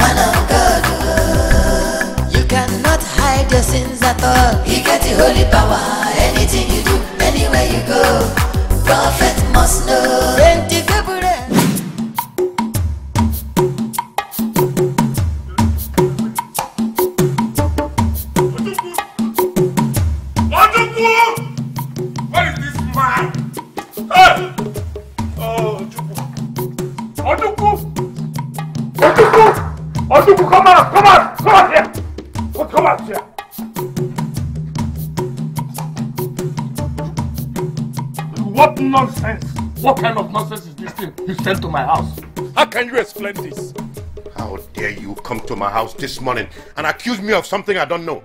man of God. You cannot hide your sins at all. You get the holy power, anything you do, anywhere you go. Prophet must know. Saint Gabriel. Ojuku! Where is this man? Hey! Oh, Ojuku, come out here! Oh, come out here! What nonsense! What kind of nonsense is this thing you sent to my house? How can you explain this? How dare you come to my house this morning and accuse me of something I don't know?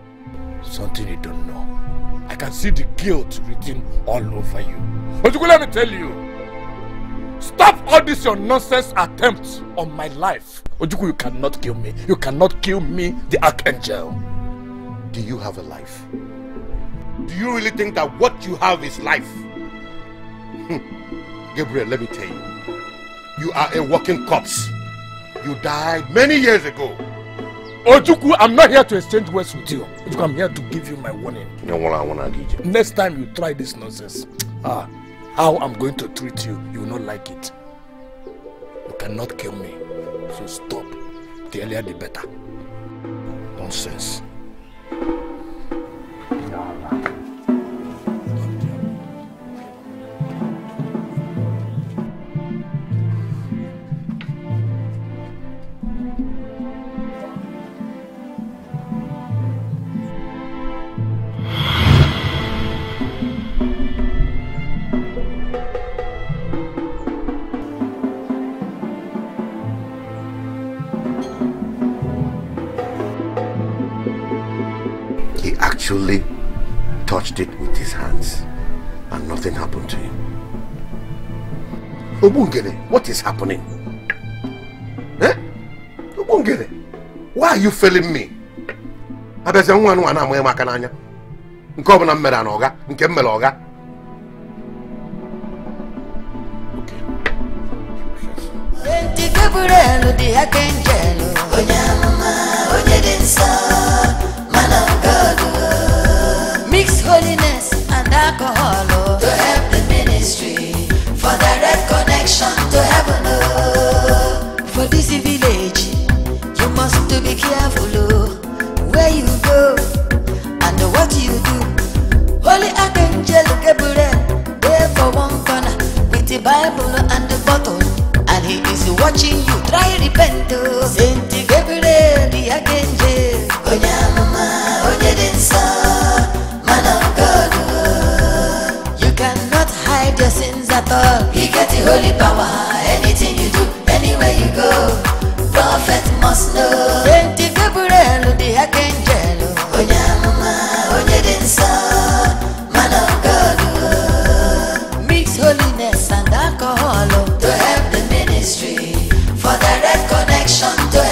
Something you don't know. I can see the guilt written all over you. But let me tell you, stop Stop all this your nonsense attempts on my life. Ojuku, you cannot kill me. You cannot kill me, the Archangel. Do you have a life? Do you really think that what you have is life? Gabriel, let me tell you. You are a walking corpse. You died many years ago. Ojuku, I'm not here to exchange words with you. Ojuku, I'm here to give you my warning. Next time you try this nonsense, how I'm going to treat you, you will not like it. You cannot kill me. So stop. The earlier the better. Nonsense. Actually touched it with his hands and nothing happened to him. Obungene, what is happening? Eh? Obungene, why are you failing me? Okay. Mix holiness and alcohol to help the ministry for direct connection to heaven. Oh. For this village, you must to be careful where you go and what you do. Holy Archangel Gabriel, there for one corner with the Bible and the bottle, and he is watching you. Try repent, oh. Saint Gabriel, the Archangel. Oh yeah, mama, oh yeah, then, your sins at all. He gets the holy power. Anything you do, anywhere you go, prophet must know. Saint Gabriel, the Archangel. Onya mama, onya dinsa, man of God. Mix holiness and alcohol to help the ministry for direct connection to